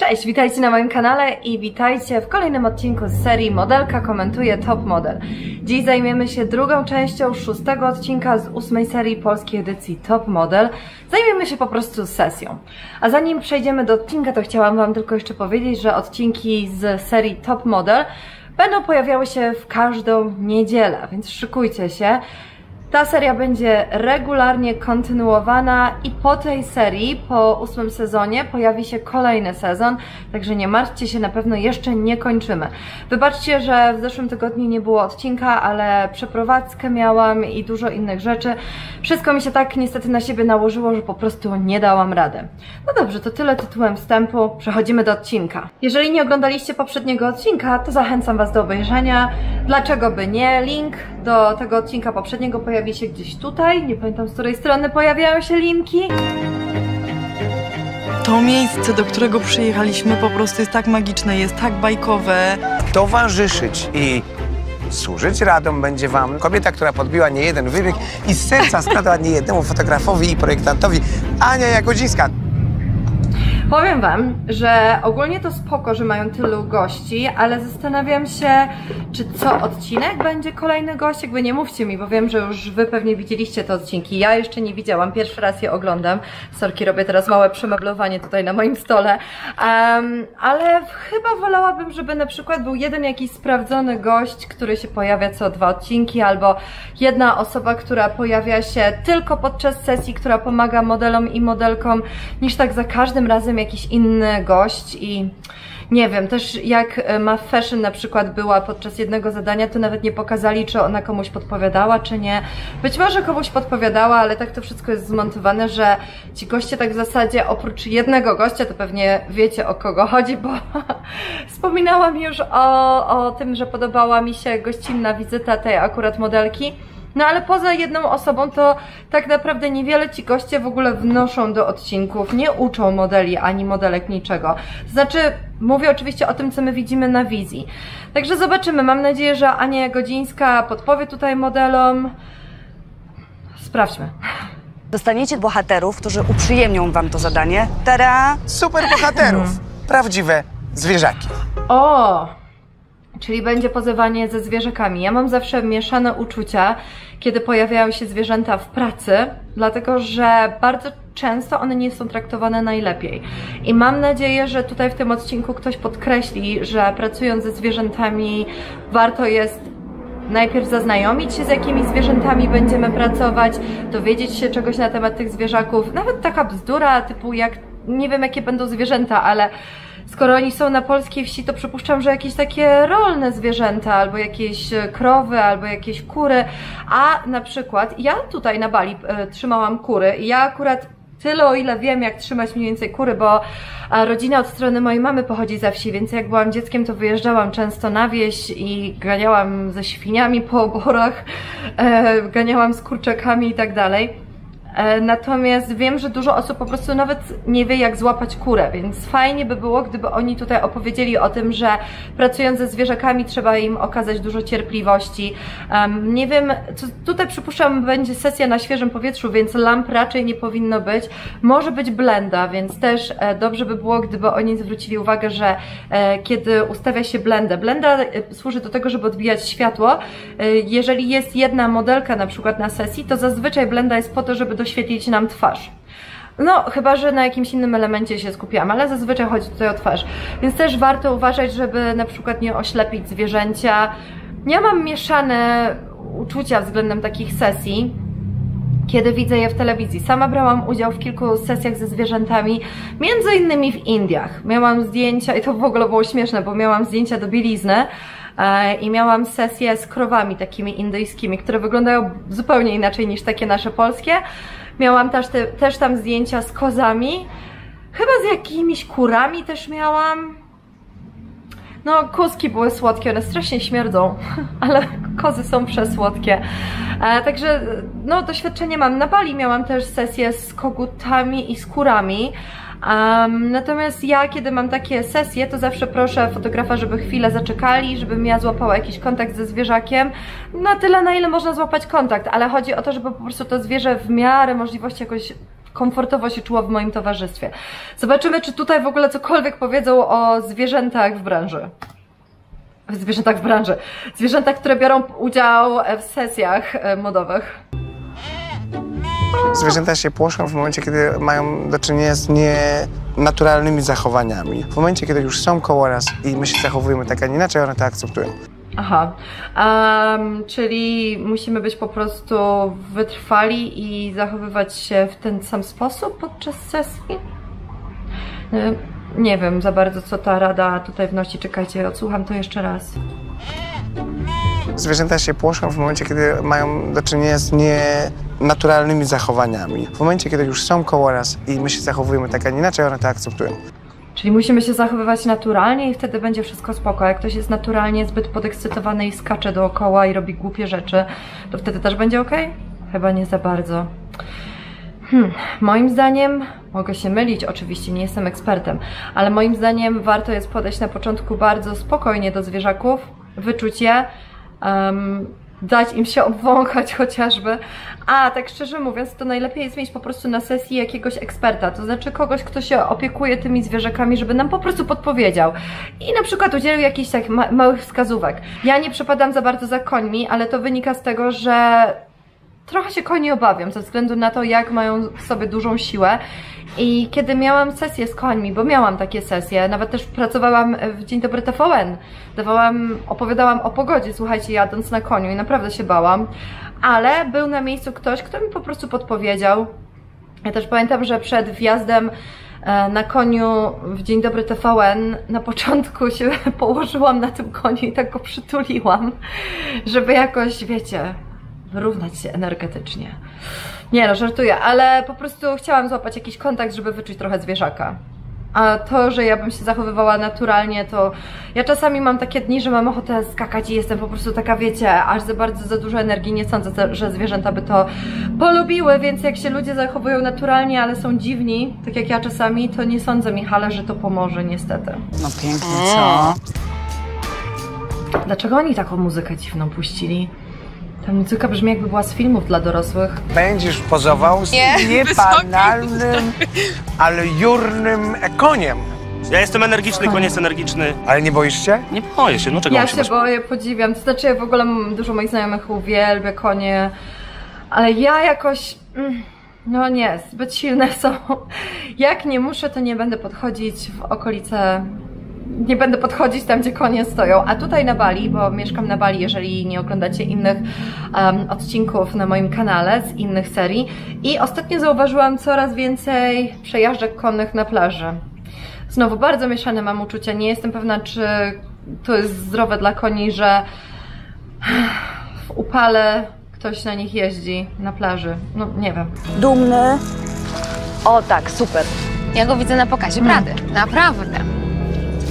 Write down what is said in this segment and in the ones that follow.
Cześć, witajcie na moim kanale i witajcie w kolejnym odcinku z serii Modelka komentuje Top Model. Dziś zajmiemy się drugą częścią szóstego odcinka z 8. serii polskiej edycji Top Model. Zajmiemy się po prostu sesją. A zanim przejdziemy do odcinka, to chciałam Wam tylko jeszcze powiedzieć, że odcinki z serii Top Model będą pojawiały się w każdą niedzielę, więc szykujcie się. Ta seria będzie regularnie kontynuowana i po tej serii, po 8. sezonie pojawi się kolejny sezon, także nie martwcie się, na pewno jeszcze nie kończymy. Wybaczcie, że w zeszłym tygodniu nie było odcinka, ale przeprowadzkę miałam i dużo innych rzeczy. Wszystko mi się tak niestety na siebie nałożyło, że po prostu nie dałam rady. No dobrze, to tyle tytułem wstępu, przechodzimy do odcinka. Jeżeli nie oglądaliście poprzedniego odcinka, to zachęcam Was do obejrzenia. Dlaczego by nie? Link do tego odcinka poprzedniego pojawi się gdzieś tutaj, nie pamiętam z której strony pojawiają się linki. To miejsce, do którego przyjechaliśmy, po prostu jest tak magiczne, jest tak bajkowe. Towarzyszyć i służyć radą będzie Wam kobieta, która podbiła niejeden wybieg i z serca składała niejednemu fotografowi i projektantowi, Ania Jagodzińska. Powiem Wam, że ogólnie to spoko, że mają tylu gości, ale zastanawiam się, czy co odcinek będzie kolejny gość, jakby nie mówcie mi, bo wiem, że już Wy pewnie widzieliście te odcinki, ja jeszcze nie widziałam, pierwszy raz je oglądam, sorki, robię teraz małe przemeblowanie tutaj na moim stole, ale chyba wolałabym, żeby na przykład był jeden jakiś sprawdzony gość, który się pojawia co 2 odcinki, albo jedna osoba, która pojawia się tylko podczas sesji, która pomaga modelom i modelkom, niż tak za każdym razem jakiś inny gość i nie wiem, też jak MaFashion na przykład była podczas jednego zadania, to nawet nie pokazali, czy ona komuś podpowiadała, czy nie. Być może komuś podpowiadała, ale tak to wszystko jest zmontowane, że ci goście tak w zasadzie oprócz jednego gościa, to pewnie wiecie o kogo chodzi, bo wspominałam już o tym, że podobała mi się gościnna wizyta tej akurat modelki. No ale poza jedną osobą to tak naprawdę niewiele ci goście w ogóle wnoszą do odcinków, nie uczą modeli ani modelek niczego. To znaczy, mówię oczywiście o tym, co my widzimy na wizji. Także zobaczymy, mam nadzieję, że Ania Jagodzińska podpowie tutaj modelom. Sprawdźmy. Dostaniecie bohaterów, którzy uprzyjemnią wam to zadanie. Tada! Super bohaterów! Prawdziwe zwierzaki. O! Czyli będzie pozywanie ze zwierzakami. Ja mam zawsze mieszane uczucia, kiedy pojawiają się zwierzęta w pracy, dlatego że bardzo często one nie są traktowane najlepiej. I mam nadzieję, że tutaj w tym odcinku ktoś podkreśli, że pracując ze zwierzętami warto jest najpierw zaznajomić się, z jakimi zwierzętami będziemy pracować, dowiedzieć się czegoś na temat tych zwierzaków. Nawet taka bzdura typu jak, nie wiem jakie będą zwierzęta, ale skoro oni są na polskiej wsi, to przypuszczam, że jakieś takie rolne zwierzęta, albo jakieś krowy, albo jakieś kury, a na przykład ja tutaj na Bali trzymałam kury i ja akurat tyle o ile wiem, jak trzymać mniej więcej kury, bo rodzina od strony mojej mamy pochodzi ze wsi, więc jak byłam dzieckiem, to wyjeżdżałam często na wieś i ganiałam ze świniami po oborach, ganiałam z kurczakami i tak dalej. Natomiast wiem, że dużo osób po prostu nawet nie wie, jak złapać kurę, więc fajnie by było, gdyby oni tutaj opowiedzieli o tym, że pracując ze zwierzakami trzeba im okazać dużo cierpliwości. Nie wiem, tutaj przypuszczam, będzie sesja na świeżym powietrzu, więc lamp raczej nie powinno być. Może być blenda, więc też dobrze by było, gdyby oni zwrócili uwagę, że kiedy ustawia się blendę, blenda służy do tego, żeby odbijać światło. Jeżeli jest jedna modelka na przykład na sesji, to zazwyczaj blenda jest po to, żeby doświetlić nam twarz. No, chyba że na jakimś innym elemencie się skupiam, ale zazwyczaj chodzi tutaj o twarz. Więc też warto uważać, żeby na przykład nie oślepić zwierzęcia. Ja mam mieszane uczucia względem takich sesji, kiedy widzę je w telewizji. Sama brałam udział w kilku sesjach ze zwierzętami, między innymi w Indiach. Miałam zdjęcia, i to w ogóle było śmieszne, bo miałam zdjęcia do bielizny, i miałam sesję z krowami takimi indyjskimi, które wyglądają zupełnie inaczej niż takie nasze polskie. Miałam też tam zdjęcia z kozami, chyba z jakimiś kurami też miałam. No, kózki były słodkie, one strasznie śmierdzą, ale kozy są przesłodkie. Także no, doświadczenie mam. Na Bali miałam też sesję z kogutami i z kurami. Natomiast ja, kiedy mam takie sesje, to zawsze proszę fotografa, żeby chwilę zaczekali, żebym ja złapała jakiś kontakt ze zwierzakiem, na tyle, na ile można złapać kontakt, ale chodzi o to, żeby po prostu to zwierzę w miarę możliwości jakoś komfortowo się czuła w moim towarzystwie. Zobaczymy, czy tutaj w ogóle cokolwiek powiedzą o zwierzętach w branży. Zwierzętach, które biorą udział w sesjach modowych. Zwierzęta się płoszą w momencie, kiedy mają do czynienia z nienaturalnymi zachowaniami. W momencie, kiedy już są koło nas i my się zachowujemy tak, a nie inaczej, one to akceptują. Aha, czyli musimy być po prostu wytrwali i zachowywać się w ten sam sposób podczas sesji? Nie wiem za bardzo, co ta rada tutaj wnosi. Czekajcie, odsłucham to jeszcze raz. Zwierzęta się płoszą w momencie, kiedy mają do czynienia z nienaturalnymi zachowaniami. W momencie, kiedy już są koło nas i my się zachowujemy tak, a nie inaczej, one to akceptują. Czyli musimy się zachowywać naturalnie i wtedy będzie wszystko spoko. Jak ktoś jest naturalnie zbyt podekscytowany i skacze dookoła i robi głupie rzeczy, to wtedy też będzie ok? Chyba nie za bardzo. Moim zdaniem, mogę się mylić, oczywiście nie jestem ekspertem, ale moim zdaniem warto jest podejść na początku bardzo spokojnie do zwierzaków, wyczuć je, dać im się obwąchać chociażby. A tak szczerze mówiąc, to najlepiej jest mieć po prostu na sesji jakiegoś eksperta, to znaczy kogoś, kto się opiekuje tymi zwierzakami, żeby nam po prostu podpowiedział i na przykład udzielił jakichś tak małych wskazówek. Ja nie przepadam za bardzo za końmi, ale to wynika z tego, że trochę się koni obawiam ze względu na to, jak mają w sobie dużą siłę. I kiedy miałam sesję z końmi, bo miałam takie sesje, nawet też pracowałam w Dzień Dobry TVN, opowiadałam o pogodzie, słuchajcie, jadąc na koniu i naprawdę się bałam, ale był na miejscu ktoś, kto mi po prostu podpowiedział. Ja też pamiętam, że przed wjazdem na koniu w Dzień Dobry TVN na początku się położyłam na tym koniu i tak go przytuliłam, żeby jakoś, wiecie, wyrównać się energetycznie. Nie no, żartuję, ale po prostu chciałam złapać jakiś kontakt, żeby wyczuć trochę zwierzaka. A to, że ja bym się zachowywała naturalnie, to ja czasami mam takie dni, że mam ochotę skakać i jestem po prostu taka, wiecie, aż za dużo energii. Nie sądzę, że zwierzęta by to polubiły, więc jak się ludzie zachowują naturalnie, ale są dziwni, tak jak ja czasami, to nie sądzę, Michale, że to pomoże, niestety. No pięknie, co? Dlaczego oni taką muzykę dziwną puścili? Ta muzyka brzmi, jakby była z filmów dla dorosłych. Będziesz pozował z niebanalnym, ale jurnym koniem. Ja jestem energiczny, koń jest energiczny. Ale nie boisz się? Nie boję się, no czego ja się bać? Boję, podziwiam. To znaczy, ja w ogóle dużo moich znajomych uwielbia konie, ale ja jakoś... No nie, zbyt silne są. Jak nie muszę, to nie będę podchodzić w okolice... Nie będę podchodzić tam, gdzie konie stoją, a tutaj na Bali, bo mieszkam na Bali, jeżeli nie oglądacie innych odcinków na moim kanale z innych serii. I ostatnio zauważyłam coraz więcej przejażdżek konnych na plaży. Znowu bardzo mieszane mam uczucia, nie jestem pewna, czy to jest zdrowe dla koni, że w upale ktoś na nich jeździ na plaży. No nie wiem. Dumny. O tak, super. Ja go widzę na pokazie Prady, naprawdę.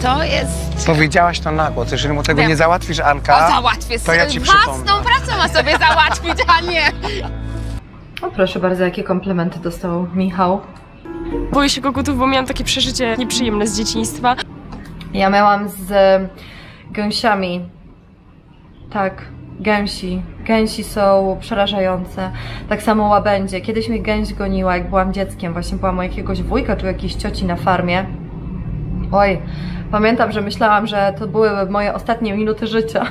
To jest... Powiedziałaś to nagło, to jeżeli mu tego nie załatwisz, Anka, załatwię, to ja ci przypomnę. Własną pracę ma sobie załatwić, a nie... O proszę bardzo, jakie komplementy dostał Michał. Boję się kogutów, bo miałam takie przeżycie nieprzyjemne z dzieciństwa. Ja miałam z gęsiami. Tak, gęsi. Gęsi są przerażające. Tak samo łabędzie. Kiedyś mnie gęś goniła, jak byłam dzieckiem. Właśnie byłam u jakiegoś wujka czy jakiejś cioci na farmie. Oj, pamiętam, że myślałam, że to były moje ostatnie minuty życia.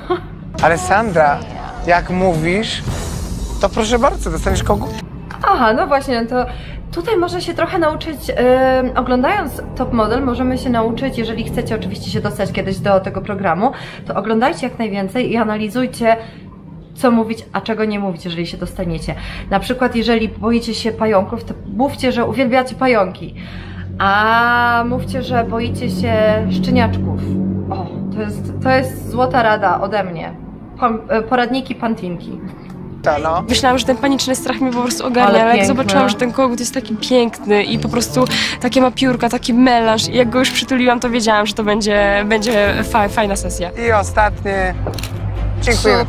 Ale Sandra, jak mówisz, to proszę bardzo, dostaniesz kogut. Aha, no właśnie, to tutaj można się trochę nauczyć, oglądając Top Model możemy się nauczyć, jeżeli chcecie oczywiście się dostać kiedyś do tego programu, to oglądajcie jak najwięcej i analizujcie, co mówić, a czego nie mówić, jeżeli się dostaniecie. Na przykład, jeżeli boicie się pająków, to mówcie, że uwielbiacie pająki. A mówcie, że boicie się szczeniaczków. O, to jest złota rada ode mnie. Poradniki Pantinki. Myślałam, że ten paniczny strach mnie po prostu ogarnia, ale jak zobaczyłam, że ten kogut jest taki piękny i po prostu takie ma piórka, taki melanż i jak go już przytuliłam, to wiedziałam, że to będzie fajna sesja. I ostatnie. Dziękuję.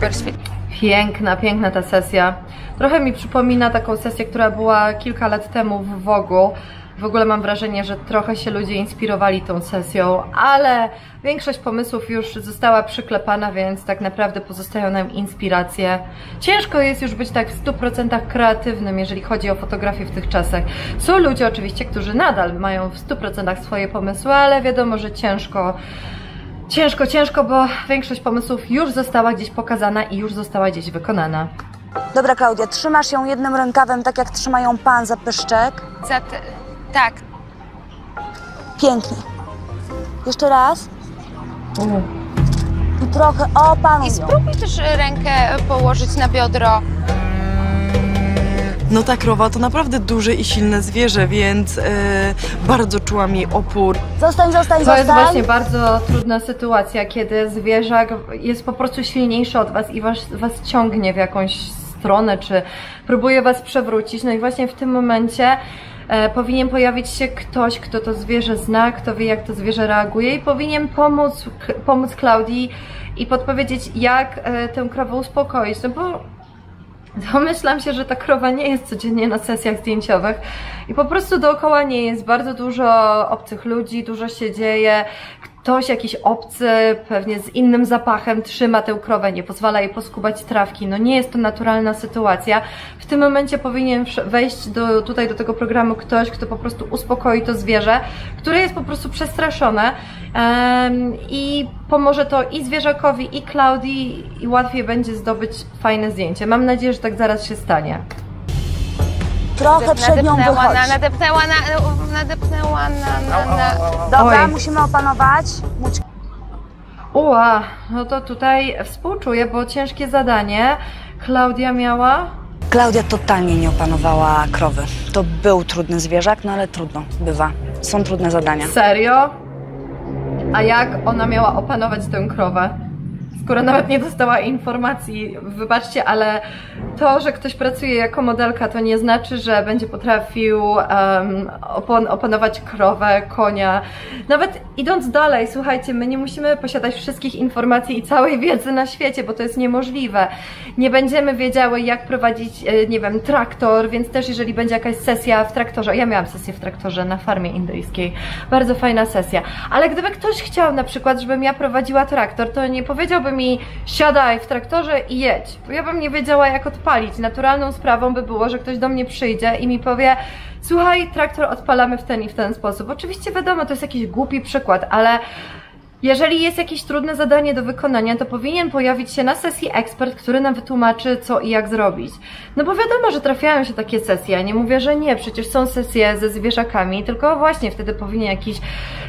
Piękna, piękna ta sesja. Trochę mi przypomina taką sesję, która była kilka lat temu w Vogue'u. W ogóle mam wrażenie, że trochę się ludzie inspirowali tą sesją, ale większość pomysłów już została przyklepana, więc tak naprawdę pozostają nam inspiracje. Ciężko jest już być tak w 100% kreatywnym, jeżeli chodzi o fotografię w tych czasach. Są ludzie oczywiście, którzy nadal mają w 100% swoje pomysły, ale wiadomo, że ciężko, bo większość pomysłów już została gdzieś pokazana i już została gdzieś wykonana. Dobra Klaudia, trzymasz ją jednym rękawem, tak jak trzymają pan za pyszczek? Tak. Pięknie. Jeszcze raz. I trochę opanuj. I spróbuj też rękę położyć na biodro. No ta krowa to naprawdę duże i silne zwierzę, więc bardzo czułam jej opór. Zostań. Jest właśnie bardzo trudna sytuacja, kiedy zwierzak jest po prostu silniejszy od was i was ciągnie w jakąś stronę, czy próbuje was przewrócić. No i właśnie w tym momencie powinien pojawić się ktoś, kto to zwierzę zna, kto wie, jak to zwierzę reaguje i powinien pomóc Klaudii i podpowiedzieć, jak tę krowę uspokoić, no bo domyślam się, że ta krowa nie jest codziennie na sesjach zdjęciowych i po prostu dookoła niej jest bardzo dużo obcych ludzi, dużo się dzieje, ktoś jakiś obcy, pewnie z innym zapachem trzyma tę krowę, nie pozwala jej poskubać trawki, no nie jest to naturalna sytuacja. W tym momencie powinien wejść tutaj do tego programu ktoś, kto po prostu uspokoi to zwierzę, które jest po prostu przestraszone i pomoże to i zwierzakowi, i Klaudii i łatwiej będzie zdobyć fajne zdjęcie. Mam nadzieję, że tak zaraz się stanie. Trochę przed nią wychodź. Nadepnęła na... Dobra, musimy opanować. Ua, no to tutaj współczuję, bo ciężkie zadanie Klaudia miała. Klaudia totalnie nie opanowała krowy. To był trudny zwierzak, no ale trudno, bywa. Są trudne zadania. Serio? A jak ona miała opanować tę krowę? Skoro nawet nie dostała informacji, wybaczcie, ale to, że ktoś pracuje jako modelka, to nie znaczy, że będzie potrafił opanować krowę, konia. Nawet idąc dalej, słuchajcie, my nie musimy posiadać wszystkich informacji i całej wiedzy na świecie, bo to jest niemożliwe. Nie będziemy wiedziały, jak prowadzić, nie wiem, traktor, więc też jeżeli będzie jakaś sesja w traktorze, ja miałam sesję w traktorze na farmie indyjskiej, bardzo fajna sesja, ale gdyby ktoś chciał na przykład, żebym ja prowadziła traktor, to nie powiedziałbym mi siadaj w traktorze i jedź, bo ja bym nie wiedziała, jak odpalić. Naturalną sprawą by było, że ktoś do mnie przyjdzie i mi powie słuchaj, traktor odpalamy w ten i w ten sposób. Oczywiście wiadomo, to jest jakiś głupi przykład, ale jeżeli jest jakieś trudne zadanie do wykonania, to powinien pojawić się na sesji ekspert, który nam wytłumaczy, co i jak zrobić. No bo wiadomo, że trafiają się takie sesje, nie mówię, że nie, przecież są sesje ze zwierzakami, tylko właśnie wtedy powinien jakiś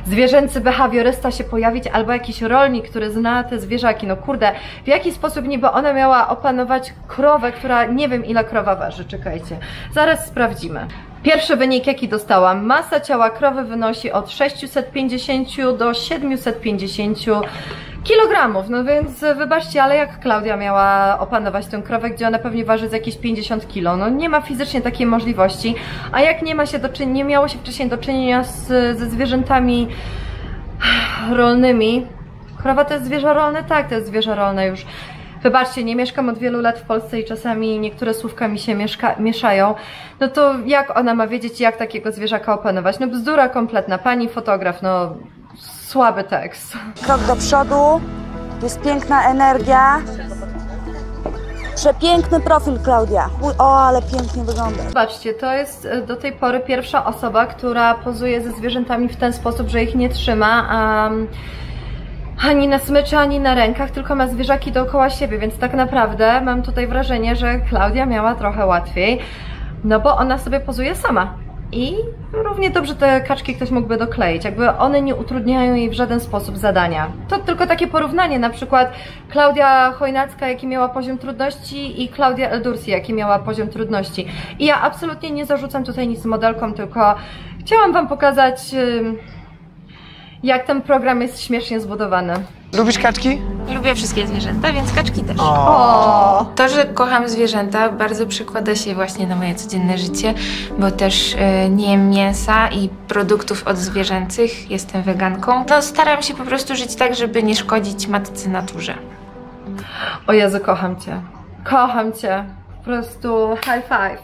zwierzęcy behawiorysta się pojawić, albo jakiś rolnik, który zna te zwierzaki. No kurde, w jaki sposób niby ona miała opanować krowę, która nie wiem ile krowa waży, czekajcie, zaraz sprawdzimy. Pierwszy wynik, jaki dostałam. Masa ciała krowy wynosi od 650 do 750 kg. No więc wybaczcie, ale jak Klaudia miała opanować tę krowę, gdzie ona pewnie waży z jakieś 50 kg? No nie ma fizycznie takiej możliwości. A jak nie miało się wcześniej do czynienia ze zwierzętami rolnymi. Krowa to jest zwierzę rolne? Tak, to jest zwierzę rolne już. Wybaczcie, nie mieszkam od wielu lat w Polsce i czasami niektóre słówka mi się mieszają. No to jak ona ma wiedzieć, jak takiego zwierzaka opanować? No bzdura kompletna. Pani fotograf, no słaby tekst. Krok do przodu, jest piękna energia. Przepiękny profil, Klaudia. O, ale pięknie wygląda. Zobaczcie, to jest do tej pory pierwsza osoba, która pozuje ze zwierzętami w ten sposób, że ich nie trzyma, ani na smyczy, ani na rękach, tylko ma zwierzaki dookoła siebie, więc tak naprawdę mam tutaj wrażenie, że Klaudia miała trochę łatwiej, no bo ona sobie pozuje sama i równie dobrze te kaczki ktoś mógłby dokleić, jakby one nie utrudniają jej w żaden sposób zadania. To tylko takie porównanie, na przykład Klaudia Chojnacka, jaki miała poziom trudności i Klaudia Eldursi, jaki miała poziom trudności. I ja absolutnie nie zarzucam tutaj nic modelkom, tylko chciałam wam pokazać, jak ten program jest śmiesznie zbudowany. Lubisz kaczki? Lubię wszystkie zwierzęta, więc kaczki też. To, że kocham zwierzęta, bardzo przekłada się właśnie na moje codzienne życie, bo też nie jem mięsa i produktów odzwierzęcych, jestem weganką. No, staram się po prostu żyć tak, żeby nie szkodzić matce naturze. O Jezu, kocham cię. po prostu high five.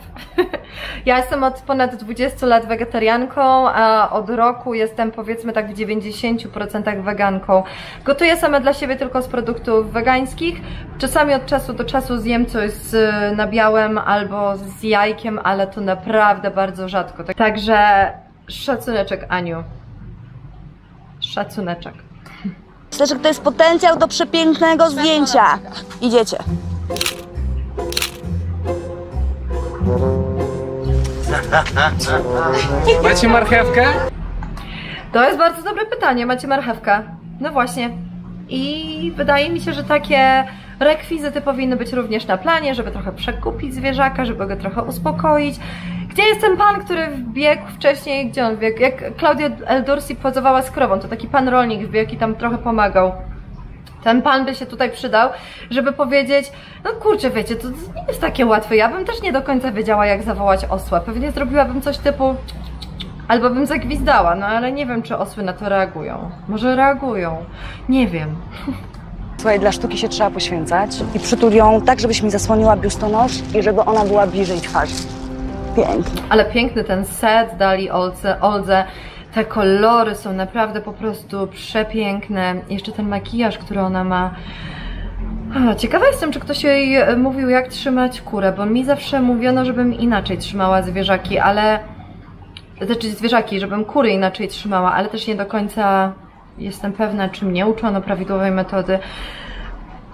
Ja jestem od ponad 20 lat wegetarianką, a od roku jestem powiedzmy tak w 90% weganką. Gotuję sama dla siebie tylko z produktów wegańskich. Czasami od czasu do czasu zjem coś z nabiałem albo z jajkiem, ale to naprawdę bardzo rzadko. Także szacuneczek, Aniu. Szacuneczek. Myślę, że to jest potencjał do przepięknego zdjęcia. Idziecie. Macie marchewkę? To jest bardzo dobre pytanie. Macie marchewkę? No właśnie. I wydaje mi się, że takie rekwizyty powinny być również na planie, żeby trochę przekupić zwierzaka, żeby go trochę uspokoić. Gdzie jest ten pan, który wbiegł wcześniej? Gdzie on wbiegł? Jak Claudia El Dursi pozowała z krową, to taki pan rolnik wbiegł i tam trochę pomagał. Ten pan by się tutaj przydał, żeby powiedzieć, no kurczę, wiecie, to nie jest takie łatwe, ja bym też nie do końca wiedziała, jak zawołać osła. Pewnie zrobiłabym coś typu, albo bym zagwizdała, no ale nie wiem, czy osły na to reagują. Może reagują, nie wiem. Słuchaj, dla sztuki się trzeba poświęcać i przytul ją tak, żebyś mi zasłoniła biustonosz i żeby ona była bliżej twarzy. Pięknie. Ale piękny ten set dali Oldze. Te kolory są naprawdę po prostu przepiękne. Jeszcze ten makijaż, który ona ma. Ciekawa jestem, czy ktoś jej mówił, jak trzymać kurę, bo mi zawsze mówiono, żebym inaczej trzymała zwierzaki, ale... Znaczy zwierzaki, żebym kury inaczej trzymała, ale też nie do końca jestem pewna, czy mnie uczono prawidłowej metody.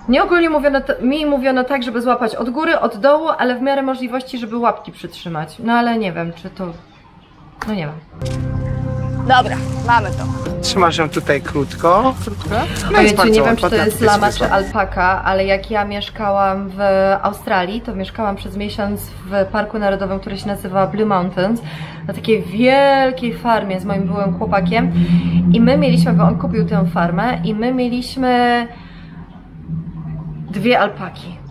Nie ogólnie mówiono, mi mówiono tak, żeby złapać od góry, od dołu, ale w miarę możliwości, żeby łapki przytrzymać. No ale nie wiem, czy to... No nie wiem. Dobra, mamy to. Trzymasz ją tutaj krótko. No i wiecie, nie wiem, czy to jest lama czy alpaka, ale jak ja mieszkałam w Australii, to mieszkałam przez miesiąc w parku narodowym, który się nazywa Blue Mountains, na takiej wielkiej farmie z moim byłym chłopakiem i my mieliśmy, bo on kupił tę farmę i my mieliśmy 2 alpaki.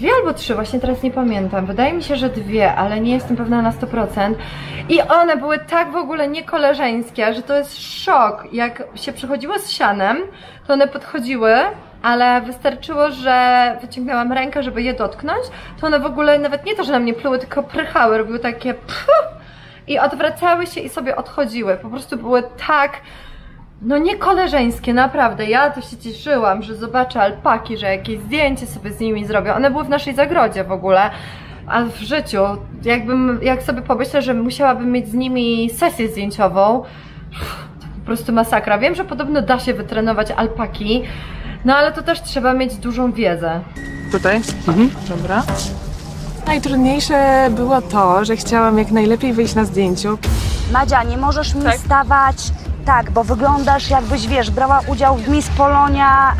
2 albo 3, właśnie teraz nie pamiętam. Wydaje mi się, że 2, ale nie jestem pewna na 100%. I one były tak w ogóle niekoleżeńskie, że to jest szok. Jak się przychodziło z sianem, to one podchodziły, ale wystarczyło, że wyciągnęłam rękę, żeby je dotknąć, to one w ogóle nawet nie to, że na mnie pluły, tylko prychały, robiły takie pff, i odwracały się i sobie odchodziły. Po prostu były tak... No nie koleżeńskie, naprawdę, ja to się cieszyłam, że zobaczę alpaki, że jakieś zdjęcie sobie z nimi zrobię. One były w naszej zagrodzie w ogóle, a w życiu, jak sobie pomyślę, że musiałabym mieć z nimi sesję zdjęciową, to po prostu masakra. Wiem, że podobno da się wytrenować alpaki, no ale to też trzeba mieć dużą wiedzę. Tutaj? Mhm. Dobra. Najtrudniejsze było to, że chciałam jak najlepiej wyjść na zdjęciu. Madzia, nie możesz mi stawać... Tak, bo wyglądasz jakbyś, wiesz, brała udział w Miss Polonia,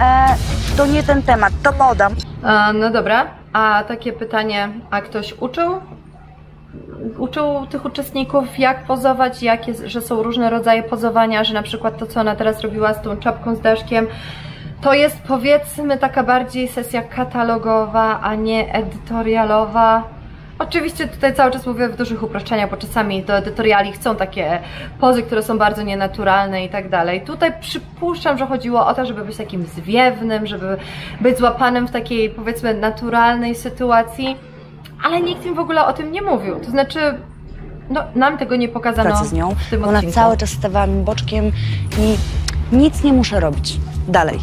to nie ten temat, to podam. No dobra, a takie pytanie, a ktoś uczył? Uczył tych uczestników, jak pozować, że są różne rodzaje pozowania, że na przykład to, co ona teraz robiła z tą czapką z daszkiem, to jest powiedzmy taka bardziej sesja katalogowa, a nie edytorialowa. Oczywiście tutaj cały czas mówię w dużych uproszczeniach, bo czasami do edytoriali chcą takie pozy, które są bardzo nienaturalne i tak dalej. Tutaj przypuszczam, że chodziło o to, żeby być takim zwiewnym, żeby być złapanym w takiej powiedzmy naturalnej sytuacji, ale nikt im w ogóle o tym nie mówił, to znaczy no, nam tego nie pokazano z nią, w tym odcinku. Ona cały czas stawała mi boczkiem i nic nie muszę robić dalej.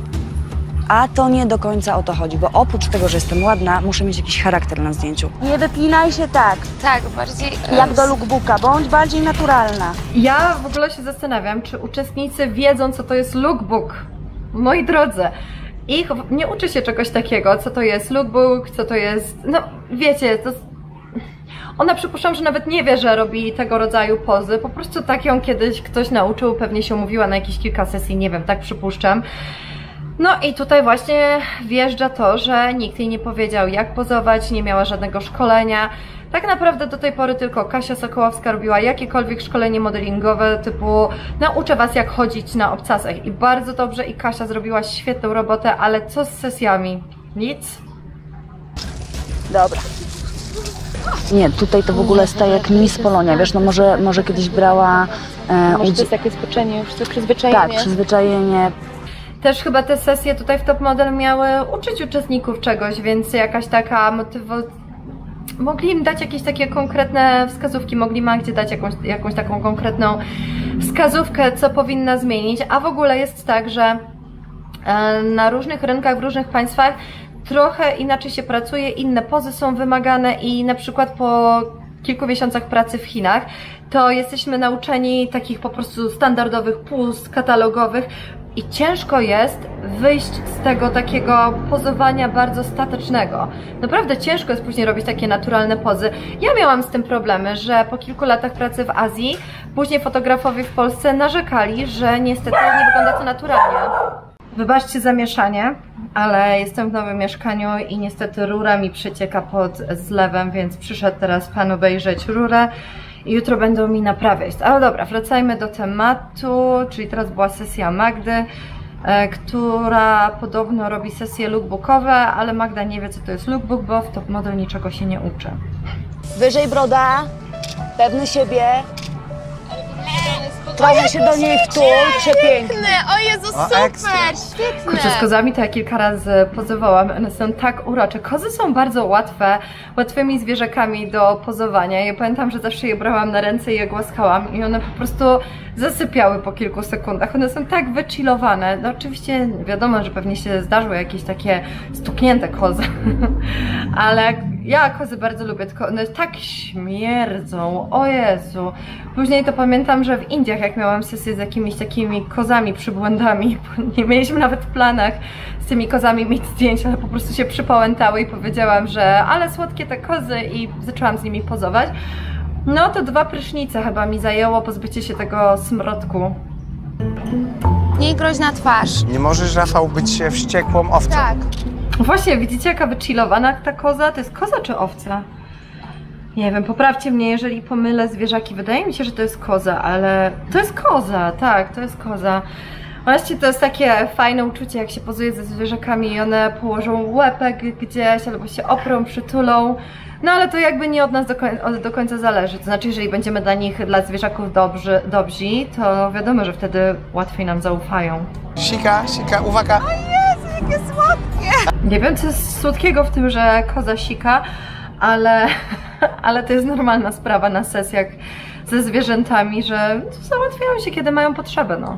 A to nie do końca o to chodzi, bo oprócz tego, że jestem ładna, muszę mieć jakiś charakter na zdjęciu. Nie wypinaj się tak. Tak, bardziej... Jak do lookbooka, bądź bardziej naturalna. Ja w ogóle się zastanawiam, czy uczestnicy wiedzą, co to jest lookbook. Moi drodzy, ich nie uczy się czegoś takiego, co to jest lookbook, co to jest... No, wiecie, to... Ona przypuszczam, że nawet nie wie, że robi tego rodzaju pozy, po prostu tak ją kiedyś ktoś nauczył, pewnie się umówiła na jakieś kilka sesji, nie wiem, tak przypuszczam. No i tutaj właśnie wjeżdża to, że nikt jej nie powiedział, jak pozować, nie miała żadnego szkolenia. Tak naprawdę do tej pory tylko Kasia Sokołowska robiła jakiekolwiek szkolenie modelingowe typu nauczę was, jak chodzić na obcasach. I bardzo dobrze, i Kasia zrobiła świetną robotę, ale co z sesjami? Nic? Dobra. Nie, tutaj to w ogóle staje jak Miss Polonia, wiesz, no może kiedyś brała... Może to jest takie spoczenie, już to przyzwyczajenie. Tak, przyzwyczajenie. Też chyba te sesje tutaj w Top Model miały uczyć uczestników czegoś, więc jakaś taka mogli im dać jakieś takie konkretne wskazówki, mogli Magdzie dać jakąś taką konkretną wskazówkę, co powinna zmienić, a w ogóle jest tak, że na różnych rynkach, w różnych państwach trochę inaczej się pracuje, inne pozy są wymagane i na przykład po kilku miesiącach pracy w Chinach to jesteśmy nauczeni takich po prostu standardowych pust katalogowych i ciężko jest wyjść z tego takiego pozowania bardzo statycznego. Naprawdę ciężko jest później robić takie naturalne pozy. Ja miałam z tym problemy, że po kilku latach pracy w Azji później fotografowie w Polsce narzekali, że niestety nie wygląda to naturalnie. Wybaczcie zamieszanie, ale jestem w nowym mieszkaniu i niestety rura mi przecieka pod zlewem, więc przyszedł teraz pan obejrzeć rurę i jutro będą mi naprawiać. Ale dobra, wracajmy do tematu, czyli teraz była sesja Magdy, która podobno robi sesje lookbookowe, ale Magda nie wie, co to jest lookbook, bo w Top Model niczego się nie uczy. Wyżej broda, pewny siebie. Trochę się do niej wtul, przepiękne. O Jezu, super, świetne. Kurczę, z kozami to ja kilka razy pozowałam, one są tak urocze. Kozy są bardzo łatwe, łatwymi zwierzakami do pozowania. Ja pamiętam, że zawsze je brałam na ręce i je głaskałam i one po prostu zasypiały po kilku sekundach. One są tak wychillowane. No oczywiście wiadomo, że pewnie się zdarzyły jakieś takie stuknięte kozy, ale ja kozy bardzo lubię, tylko one tak śmierdzą, o Jezu. Później to pamiętam, że w Indiach, jak miałam sesję z jakimiś takimi kozami przybłędami, nie mieliśmy nawet w planach z tymi kozami mieć zdjęć, ale po prostu się przypałętały i powiedziałam, że ale słodkie te kozy i zaczęłam z nimi pozować. No to 2 prysznice chyba mi zajęło pozbycie się tego smrodku. Mniej groźna twarz. Nie możesz, Rafał, być wściekłą owcą. Tak. Właśnie, widzicie jaka wychillowana ta koza? To jest koza czy owca? Nie wiem, poprawcie mnie, jeżeli pomylę zwierzaki. Wydaje mi się, że to jest koza, ale... To jest koza, tak, to jest koza. Właśnie to jest takie fajne uczucie, jak się pozuje ze zwierzakami i one położą łepek gdzieś, albo się oprą, przytulą. No ale to jakby nie od nas do końca zależy. To znaczy, jeżeli będziemy dla zwierzaków dobrzy, to wiadomo, że wtedy łatwiej nam zaufają. Sika, sika, uwaga! O Jezu, jakie słodkie! Nie wiem, co jest słodkiego w tym, że koza sika, ale to jest normalna sprawa na sesjach ze zwierzętami, że załatwiają się, kiedy mają potrzebę, no.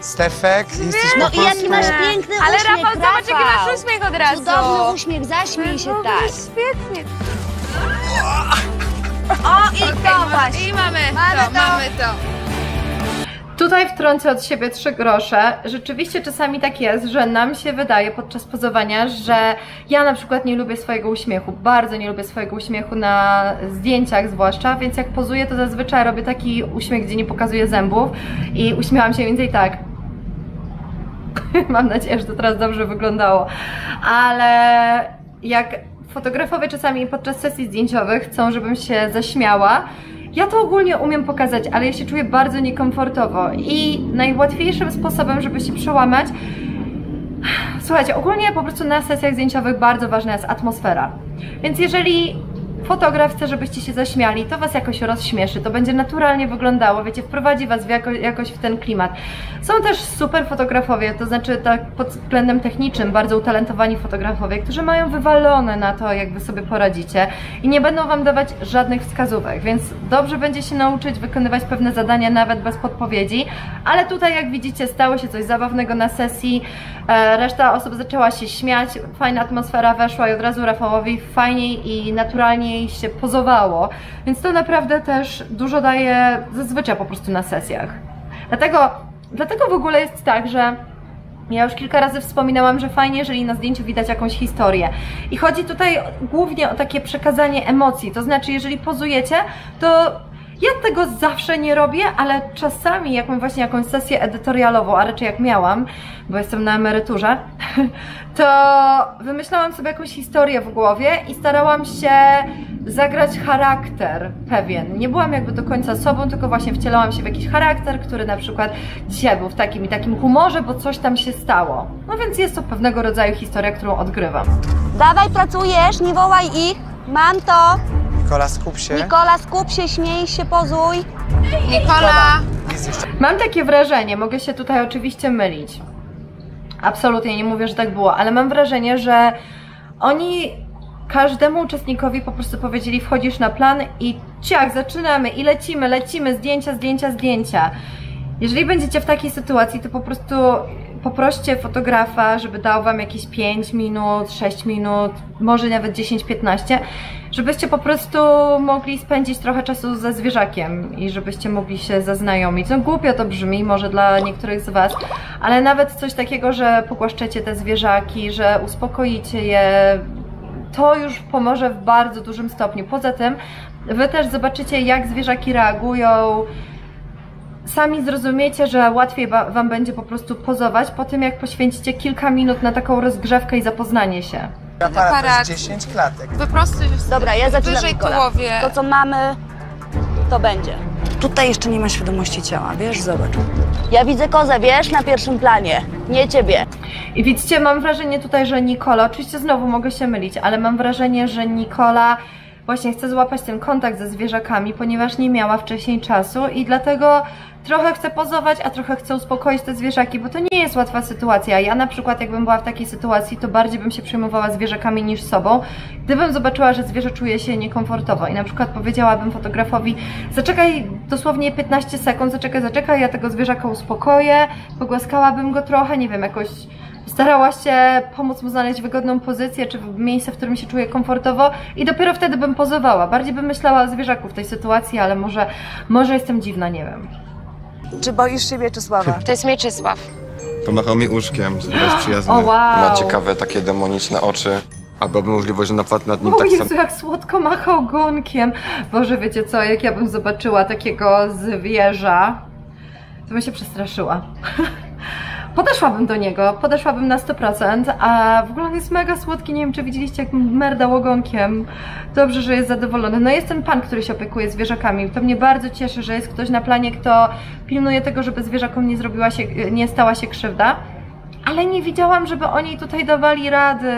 Stefek, jesteś no i jaki masz piękny uśmiech, ale Rafał, zobacz jaki masz uśmiech od razu. Cudowny uśmiech, zaśmiej się, tak. Świetnie. O i okay, to właśnie. I mamy to. Tutaj wtrącę od siebie 3 grosze. Rzeczywiście czasami tak jest, że nam się wydaje podczas pozowania, że ja na przykład nie lubię swojego uśmiechu, bardzo nie lubię swojego uśmiechu na zdjęciach zwłaszcza, więc jak pozuję, to zazwyczaj robię taki uśmiech, gdzie nie pokazuję zębów i uśmiecham się więcej tak. Mam nadzieję, że to teraz dobrze wyglądało, ale jak fotografowie czasami podczas sesji zdjęciowych chcą, żebym się zaśmiała, ja to ogólnie umiem pokazać, ale ja się czuję bardzo niekomfortowo i najłatwiejszym sposobem, żeby się przełamać... Słuchajcie, ogólnie po prostu na sesjach zdjęciowych bardzo ważna jest atmosfera. Więc jeżeli fotograf chce, żebyście się zaśmiali, to was jakoś rozśmieszy, to będzie naturalnie wyglądało, wiecie, wprowadzi was jakoś w ten klimat. Są też super fotografowie, to znaczy tak pod względem technicznym bardzo utalentowani fotografowie, którzy mają wywalone na to, jak wy sobie poradzicie i nie będą wam dawać żadnych wskazówek, więc dobrze będzie się nauczyć wykonywać pewne zadania nawet bez podpowiedzi, ale tutaj jak widzicie stało się coś zabawnego na sesji, reszta osób zaczęła się śmiać, fajna atmosfera weszła i od razu Rafałowi fajniej i naturalnie się pozowało, więc to naprawdę też dużo daje zazwyczaj po prostu na sesjach. Dlatego w ogóle jest tak, że ja już kilka razy wspominałam, że fajnie, jeżeli na zdjęciu widać jakąś historię. I chodzi tutaj głównie o takie przekazanie emocji, to znaczy jeżeli pozujecie, to ja tego zawsze nie robię, ale czasami jak mam właśnie jakąś sesję edytorialową, a raczej jak miałam, bo jestem na emeryturze, to wymyślałam sobie jakąś historię w głowie i starałam się zagrać charakter pewien. Nie byłam jakby do końca sobą, tylko właśnie wcielałam się w jakiś charakter, który na przykład dzisiaj był w takim i takim humorze, bo coś tam się stało. No więc jest to pewnego rodzaju historia, którą odgrywam. Dawaj, pracujesz, nie wołaj ich, mam to! Nikola, skup się. Nikola, skup się, śmiej się, pozuj. Nikola! Mam takie wrażenie, mogę się tutaj oczywiście mylić. Absolutnie nie mówię, że tak było, ale mam wrażenie, że oni każdemu uczestnikowi po prostu powiedzieli: wchodzisz na plan i ciach, zaczynamy i lecimy, lecimy, zdjęcia, zdjęcia, zdjęcia. Jeżeli będziecie w takiej sytuacji, to po prostu poproście fotografa, żeby dał wam jakieś 5 minut, 6 minut, może nawet 10-15, żebyście po prostu mogli spędzić trochę czasu ze zwierzakiem i żebyście mogli się zaznajomić. No głupio to brzmi może dla niektórych z was, ale nawet coś takiego, że pogłaszczecie te zwierzaki, że uspokoicie je, to już pomoże w bardzo dużym stopniu. Poza tym wy też zobaczycie, jak zwierzaki reagują. Sami zrozumiecie, że łatwiej wam będzie po prostu pozować po tym, jak poświęcicie kilka minut na taką rozgrzewkę i zapoznanie się. Aparat to jest 10 klatek. Dobra, ja zaczynam w połowie. To, co mamy, to będzie. Tutaj jeszcze nie ma świadomości ciała, wiesz? Zobacz. Ja widzę kozę, wiesz? Na pierwszym planie. Nie ciebie. I widzicie, mam wrażenie tutaj, że Nicola, oczywiście znowu mogę się mylić, ale mam wrażenie, że Nicola właśnie chce złapać ten kontakt ze zwierzakami, ponieważ nie miała wcześniej czasu i dlatego trochę chce pozować, a trochę chce uspokoić te zwierzaki, bo to nie jest łatwa sytuacja. Ja na przykład, jakbym była w takiej sytuacji, to bardziej bym się przejmowała zwierzakami niż sobą, gdybym zobaczyła, że zwierzę czuje się niekomfortowo i na przykład powiedziałabym fotografowi: zaczekaj dosłownie 15 sekund, zaczekaj, zaczekaj, ja tego zwierzaka uspokoję, pogłaskałabym go trochę, nie wiem, jakoś starała się pomóc mu znaleźć wygodną pozycję czy miejsce, w którym się czuje komfortowo i dopiero wtedy bym pozowała. Bardziej bym myślała o zwierzaku w tej sytuacji, ale może jestem dziwna, nie wiem. Czy boisz się Mieczysława? To jest Mieczysław. Pomachał mi uszkiem, że jest przyjazny. Oh, wow. Ma ciekawe, takie demoniczne oczy. A byłaby możliwość, że na przykład nad nim tak Jezu, jak słodko machał ogonkiem. Boże, wiecie co, jak ja bym zobaczyła takiego zwierza, to bym się przestraszyła. Podeszłabym do niego, podeszłabym na 100%, a w ogóle on jest mega słodki, nie wiem, czy widzieliście, jak merdał ogonkiem. Dobrze, że jest zadowolony. No jest ten pan, który się opiekuje zwierzakami. To mnie bardzo cieszy, że jest ktoś na planie, kto pilnuje tego, żeby zwierzakom nie stała się krzywda. Ale nie widziałam, żeby oni tutaj dawali rady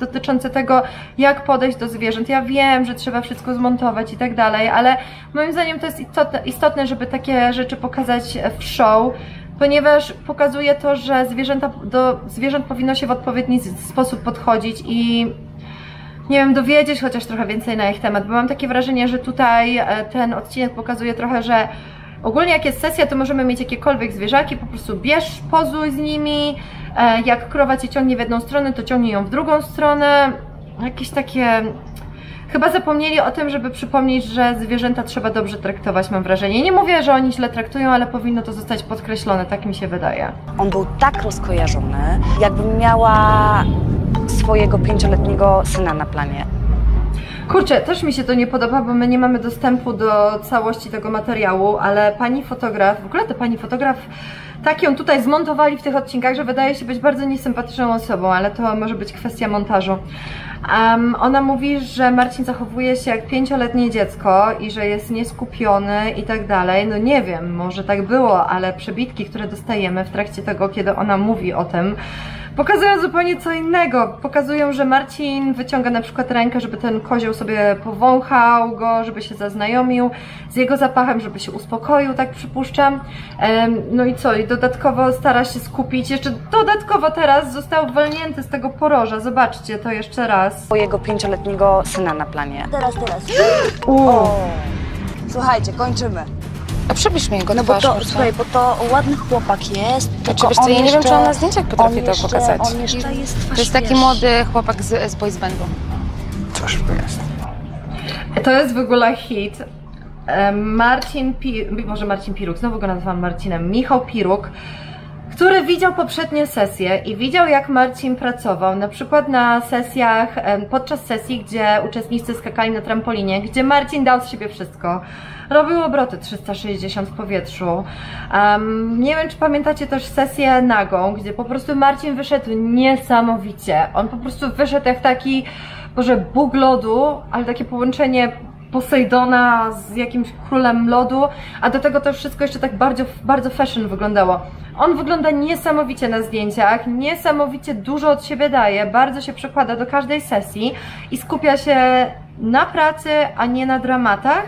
dotyczące tego, jak podejść do zwierząt. Ja wiem, że trzeba wszystko zmontować i tak dalej, ale moim zdaniem to jest istotne, żeby takie rzeczy pokazać w show, ponieważ pokazuje to, że do zwierząt powinno się w odpowiedni sposób podchodzić i nie wiem, dowiedzieć chociaż trochę więcej na ich temat, bo mam takie wrażenie, że tutaj ten odcinek pokazuje trochę, że ogólnie jak jest sesja, to możemy mieć jakiekolwiek zwierzaki, po prostu bierz, pozuj z nimi, jak krowa cię ciągnie w jedną stronę, to ciągnie ją w drugą stronę, jakieś takie... Chyba zapomnieli o tym, żeby przypomnieć, że zwierzęta trzeba dobrze traktować, mam wrażenie. Nie mówię, że oni źle traktują, ale powinno to zostać podkreślone, tak mi się wydaje. On był tak rozkojarzony, jakbym miała swojego 5-letniego syna na planie. Kurczę, też mi się to nie podoba, bo my nie mamy dostępu do całości tego materiału, ale pani fotograf, w ogóle to pani fotograf, tak ją tutaj zmontowali w tych odcinkach, że wydaje się być bardzo niesympatyczną osobą, ale to może być kwestia montażu. Ona mówi, że Marcin zachowuje się jak 5-letnie dziecko i że jest nieskupiony i tak dalej. No nie wiem, może tak było, ale przebitki, które dostajemy w trakcie tego, kiedy ona mówi o tym, pokazują zupełnie co innego. Pokazują, że Marcin wyciąga na przykład rękę, żeby ten kozioł sobie powąchał go, żeby się zaznajomił z jego zapachem, żeby się uspokoił, tak przypuszczam. No i co? I dodatkowo stara się skupić. Jeszcze dodatkowo teraz został uwolnięty z tego poroża. Zobaczcie to jeszcze raz. Mojego 5-letniego syna na planie. Teraz. Słuchajcie, kończymy. A przybliż mi jego twarz, bo to, słuchaj, bo to ładny chłopak jest. Znaczy, wiesz co, ja nie wiem, czy on na zdjęciach potrafi to pokazać. On jeszcze jest twarz, to jest taki młody chłopak z Boys Bandu. Coś to jest. To jest w ogóle hit. Marcin Piróg, znowu go nazywam Marcinem, Michał Piróg, który widział poprzednie sesje i widział, jak Marcin pracował, na przykład na sesjach, podczas sesji, gdzie uczestnicy skakali na trampolinie, gdzie Marcin dał z siebie wszystko. Robił obroty 360 w powietrzu. Nie wiem, czy pamiętacie też sesję nagą, gdzie po prostu Marcin wyszedł niesamowicie. On po prostu wyszedł jak taki, Boże, Bóg lodu, ale takie połączenie Posejdona z jakimś królem lodu, a do tego to wszystko jeszcze tak bardzo, bardzo fashion wyglądało. On wygląda niesamowicie na zdjęciach, niesamowicie dużo od siebie daje, bardzo się przekłada do każdej sesji i skupia się na pracy, a nie na dramatach,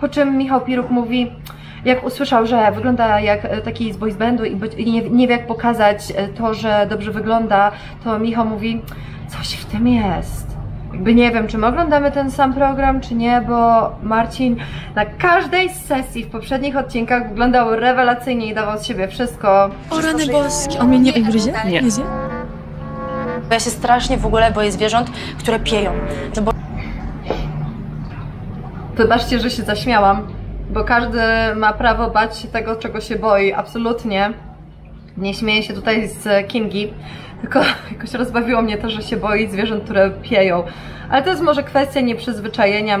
po czym Michał Piróg mówi, jak usłyszał, że wygląda jak taki z Boys Bandu i nie wie jak pokazać to, że dobrze wygląda, to Michał mówi, coś w tym jest. Jakby nie wiem, czy my oglądamy ten sam program, czy nie, bo Marcin na każdej z sesji w poprzednich odcinkach wyglądał rewelacyjnie i dawał z siebie wszystko. O rany boskie, on mnie nie gryzie? Nie. Ja się strasznie w ogóle boję zwierząt, które pieją. No bo... Wybaczcie, że się zaśmiałam, bo każdy ma prawo bać się tego, czego się boi, absolutnie. Nie śmieję się tutaj z Kingi, tylko jakoś rozbawiło mnie to, że się boi zwierząt, które pieją. Ale to jest może kwestia nieprzyzwyczajenia,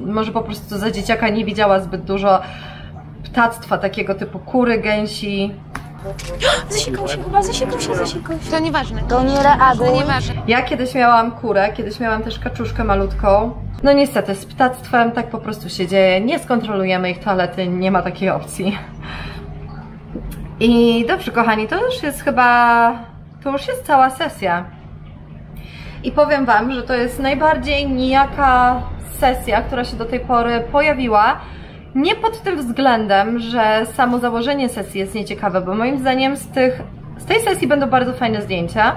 może po prostu za dzieciaka nie widziała zbyt dużo ptactwa takiego typu kury, gęsi. Zasikał się chyba, zasikał się. To nieważne. To nie reaguje. Ja kiedyś miałam kurę, kiedyś miałam też kaczuszkę malutką. No niestety z ptactwem tak po prostu się dzieje, nie skontrolujemy ich toalety, nie ma takiej opcji. I dobrze kochani, to już jest chyba, to już jest cała sesja. I powiem wam, że to jest najbardziej nijaka sesja, która się do tej pory pojawiła. Nie pod tym względem, że samo założenie sesji jest nieciekawe, bo moim zdaniem z tej sesji będą bardzo fajne zdjęcia.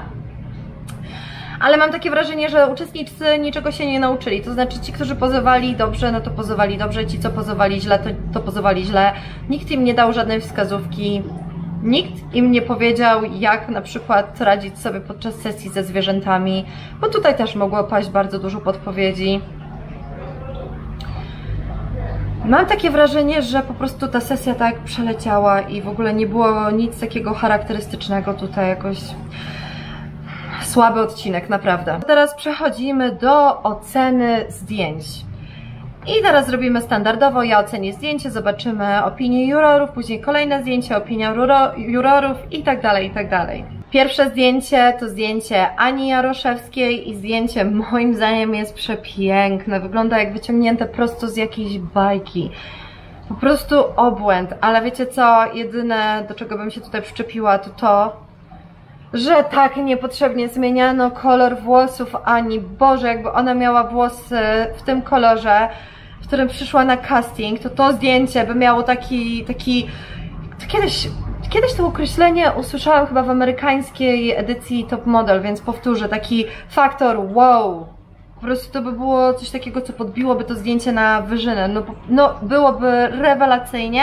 Ale mam takie wrażenie, że uczestnicy niczego się nie nauczyli. To znaczy ci, którzy pozowali dobrze, no to pozowali dobrze, ci, co pozowali źle, to pozowali źle. Nikt im nie dał żadnej wskazówki, nikt im nie powiedział, jak na przykład radzić sobie podczas sesji ze zwierzętami, bo tutaj też mogło paść bardzo dużo podpowiedzi. Mam takie wrażenie, że po prostu ta sesja tak przeleciała i w ogóle nie było nic takiego charakterystycznego tutaj jakoś... Słaby odcinek, naprawdę. Teraz przechodzimy do oceny zdjęć. I teraz zrobimy standardowo, ja ocenię zdjęcie, zobaczymy opinię jurorów, później kolejne zdjęcie, opinia jurorów i tak dalej, i tak dalej. Pierwsze zdjęcie to zdjęcie Ani Jaroszewskiej i zdjęcie moim zdaniem jest przepiękne. Wygląda jak wyciągnięte prosto z jakiejś bajki. Po prostu obłęd, ale wiecie co, jedyne do czego bym się tutaj przyczepiła to to, że tak niepotrzebnie zmieniano kolor włosów Ani. Boże, jakby ona miała włosy w tym kolorze, w którym przyszła na casting, to to zdjęcie by miało taki... Kiedyś to określenie usłyszałam chyba w amerykańskiej edycji Top Model, więc powtórzę, taki faktor wow. Po prostu to by było coś takiego, co podbiłoby to zdjęcie na wyżynę. No byłoby rewelacyjnie.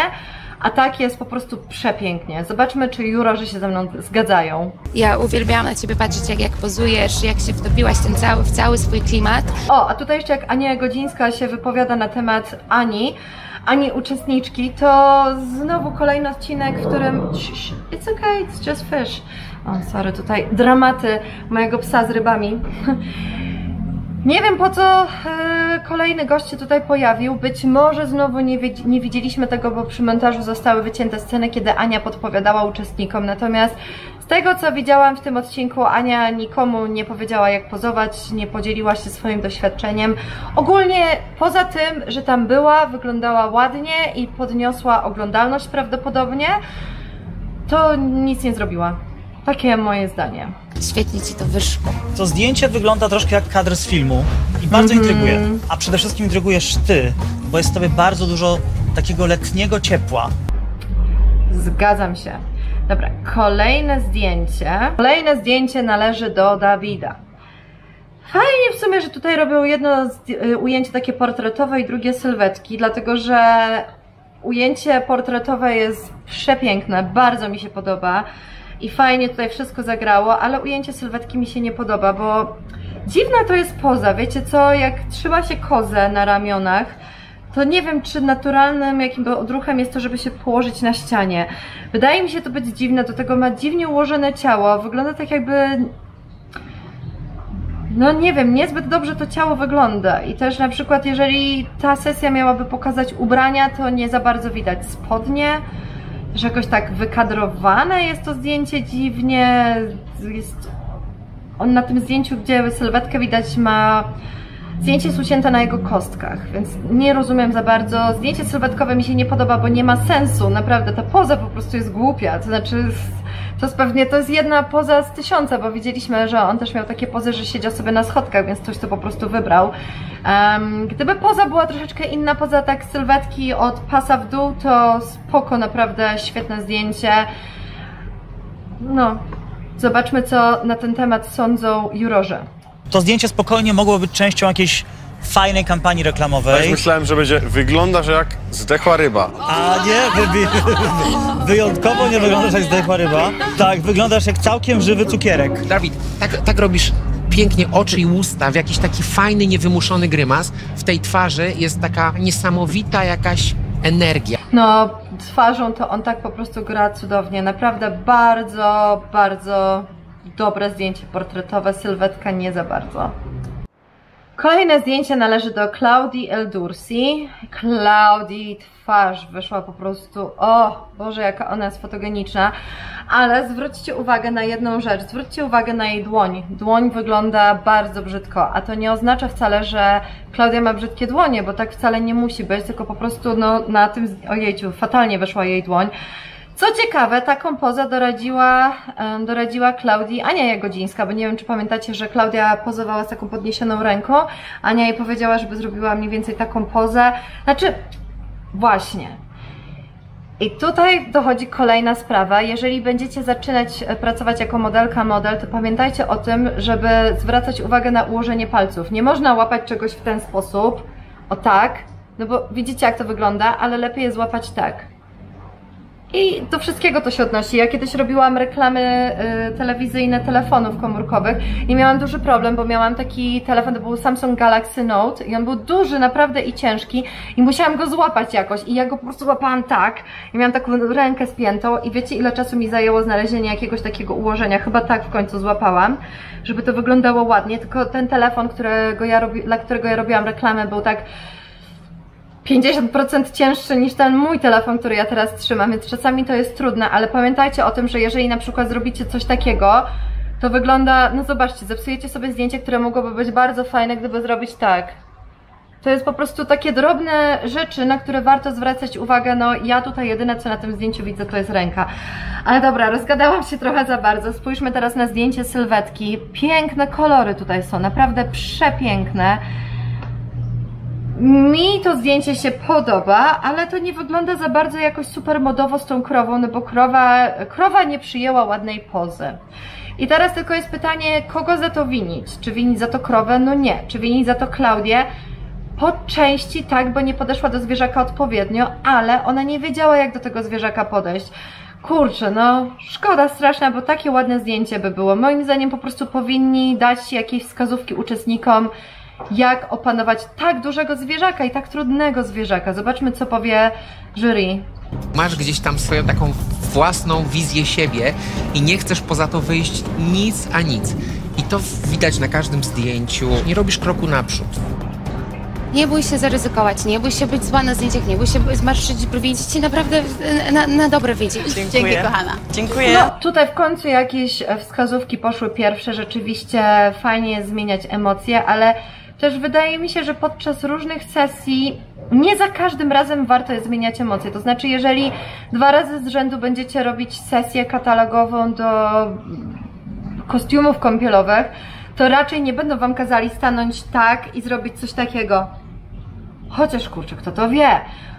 A tak jest po prostu przepięknie. Zobaczmy, czy jurorzy się ze mną zgadzają. Ja uwielbiałam na ciebie patrzeć, jak pozujesz, jak się wtopiłaś w cały swój klimat. O, a tutaj jeszcze jak Ania Jagodzińska się wypowiada na temat Ani uczestniczki, to znowu kolejny odcinek, w którym... It's okay, it's just fish. O, sorry, tutaj dramaty mojego psa z rybami. Nie wiem, po co kolejny gość się tutaj pojawił. Być może znowu nie widzieliśmy tego, bo przy montażu zostały wycięte sceny, kiedy Ania podpowiadała uczestnikom. Natomiast z tego, co widziałam w tym odcinku, Ania nikomu nie powiedziała, jak pozować, nie podzieliła się swoim doświadczeniem. Ogólnie, poza tym, że tam była, wyglądała ładnie i podniosła oglądalność prawdopodobnie, to nic nie zrobiła. Takie moje zdanie. Świetnie ci to wyszło. To zdjęcie wygląda troszkę jak kadr z filmu i bardzo intryguje. A przede wszystkim intrygujesz ty, bo jest w tobie bardzo dużo takiego letniego ciepła. Zgadzam się. Dobra, kolejne zdjęcie. Kolejne zdjęcie należy do Dawida. Fajnie w sumie, że tutaj robią jedno ujęcie takie portretowe i drugie sylwetki, dlatego że ujęcie portretowe jest przepiękne, bardzo mi się podoba. I fajnie tutaj wszystko zagrało, ale ujęcie sylwetki mi się nie podoba, bo dziwna to jest poza, wiecie co, jak trzyma się kozę na ramionach, to nie wiem, czy naturalnym jakim odruchem jest to, żeby się położyć na ścianie. Wydaje mi się to być dziwne, do tego ma dziwnie ułożone ciało, wygląda tak jakby... No nie wiem, niezbyt dobrze to ciało wygląda i też na przykład jeżeli ta sesja miałaby pokazać ubrania, to nie za bardzo widać spodnie. Też jakoś tak wykadrowane jest to zdjęcie dziwnie, jest on na tym zdjęciu, gdzie sylwetkę widać, ma zdjęcie jest ucięte na jego kostkach, więc nie rozumiem za bardzo. Zdjęcie sylwetkowe mi się nie podoba, bo nie ma sensu, naprawdę ta poza po prostu jest głupia, to znaczy to jest jedna poza z 1000, bo widzieliśmy, że on też miał takie pozy, że siedział sobie na schodkach, więc ktoś to po prostu wybrał. Gdyby poza była troszeczkę inna, poza tak sylwetki od pasa w dół, to spoko, naprawdę świetne zdjęcie. No, zobaczmy, co na ten temat sądzą jurorzy. to zdjęcie spokojnie mogło być częścią jakiejś fajnej kampanii reklamowej. Ja myślałem, że będzie, wyglądasz jak zdechła ryba. A nie, wyjątkowo nie wyglądasz jak zdechła ryba. Tak, wyglądasz jak całkiem żywy cukierek. Dawid, tak robisz pięknie oczy i usta w jakiś taki fajny, niewymuszony grymas. W tej twarzy jest taka niesamowita jakaś energia. No, twarzą to on tak po prostu gra cudownie. Naprawdę bardzo, bardzo dobre zdjęcie portretowe. Sylwetka nie za bardzo. Kolejne zdjęcie należy do Klaudii Eldursi. Klaudii twarz wyszła po prostu, o Boże, jaka ona jest fotogeniczna. Ale zwróćcie uwagę na jedną rzecz, zwróćcie uwagę na jej dłoń. Dłoń wygląda bardzo brzydko, a to nie oznacza wcale, że Klaudia ma brzydkie dłonie, bo tak wcale nie musi być, tylko po prostu no, na tym, ojejciu, fatalnie wyszła jej dłoń. Co ciekawe, taką pozę doradziła Klaudii Ania Jagodzińska, bo nie wiem, czy pamiętacie, że Klaudia pozowała z taką podniesioną ręką. Ania jej powiedziała, żeby zrobiła mniej więcej taką pozę. Znaczy, właśnie. I tutaj dochodzi kolejna sprawa. Jeżeli będziecie zaczynać pracować jako modelka model, to pamiętajcie o tym, żeby zwracać uwagę na ułożenie palców. Nie można łapać czegoś w ten sposób, o tak, no bo widzicie, jak to wygląda, ale lepiej jest łapać tak. I do wszystkiego to się odnosi. Ja kiedyś robiłam reklamy telewizyjne telefonów komórkowych i miałam duży problem, bo miałam taki telefon, to był Samsung Galaxy Note i on był duży naprawdę i ciężki i musiałam go złapać jakoś i ja go po prostu łapałam tak i miałam taką rękę spiętą i wiecie, ile czasu mi zajęło znalezienie jakiegoś takiego ułożenia, chyba tak w końcu złapałam, żeby to wyglądało ładnie, tylko ten telefon, dla którego ja robiłam reklamę, był tak 50% cięższy niż ten mój telefon, który ja teraz trzymam, więc czasami to jest trudne, ale pamiętajcie o tym, że jeżeli na przykład zrobicie coś takiego, to wygląda, no zobaczcie, zepsujecie sobie zdjęcie, które mogłoby być bardzo fajne, gdyby zrobić tak. To jest po prostu takie drobne rzeczy, na które warto zwracać uwagę, no ja tutaj jedyne, co na tym zdjęciu widzę, to jest ręka. Ale dobra, rozgadałam się trochę za bardzo, spójrzmy teraz na zdjęcie sylwetki. Piękne kolory tutaj są, naprawdę przepiękne. Mi to zdjęcie się podoba, ale to nie wygląda za bardzo jakoś super modowo z tą krową, no bo krowa nie przyjęła ładnej pozy. I teraz tylko jest pytanie, kogo za to winić? Czy winić za to krowę? No nie. Czy winić za to Klaudię? Po części tak, bo nie podeszła do zwierzaka odpowiednio, ale ona nie wiedziała, jak do tego zwierzaka podejść. Kurczę, no szkoda straszna, bo takie ładne zdjęcie by było. Moim zdaniem po prostu powinni dać jakieś wskazówki uczestnikom, jak opanować tak dużego zwierzaka i tak trudnego zwierzaka. Zobaczmy, co powie jury. Masz gdzieś tam swoją taką własną wizję siebie i nie chcesz poza to wyjść nic a nic. I to widać na każdym zdjęciu. Nie robisz kroku naprzód. Nie bój się zaryzykować, nie bój się być zła na zdjęciach, nie bój się zmarszyć brwi. Ci naprawdę na dobre wyjdzie. Dziękuję. Dzięki, kochana. Dziękuję. No, tutaj w końcu jakieś wskazówki poszły pierwsze. Rzeczywiście fajnie jest zmieniać emocje, ale też wydaje mi się, że podczas różnych sesji nie za każdym razem warto jest zmieniać emocje. To znaczy, jeżeli 2 razy z rzędu będziecie robić sesję katalogową do kostiumów kąpielowych, to raczej nie będą wam kazali stanąć tak i zrobić coś takiego. Chociaż kurczę, kto to wie?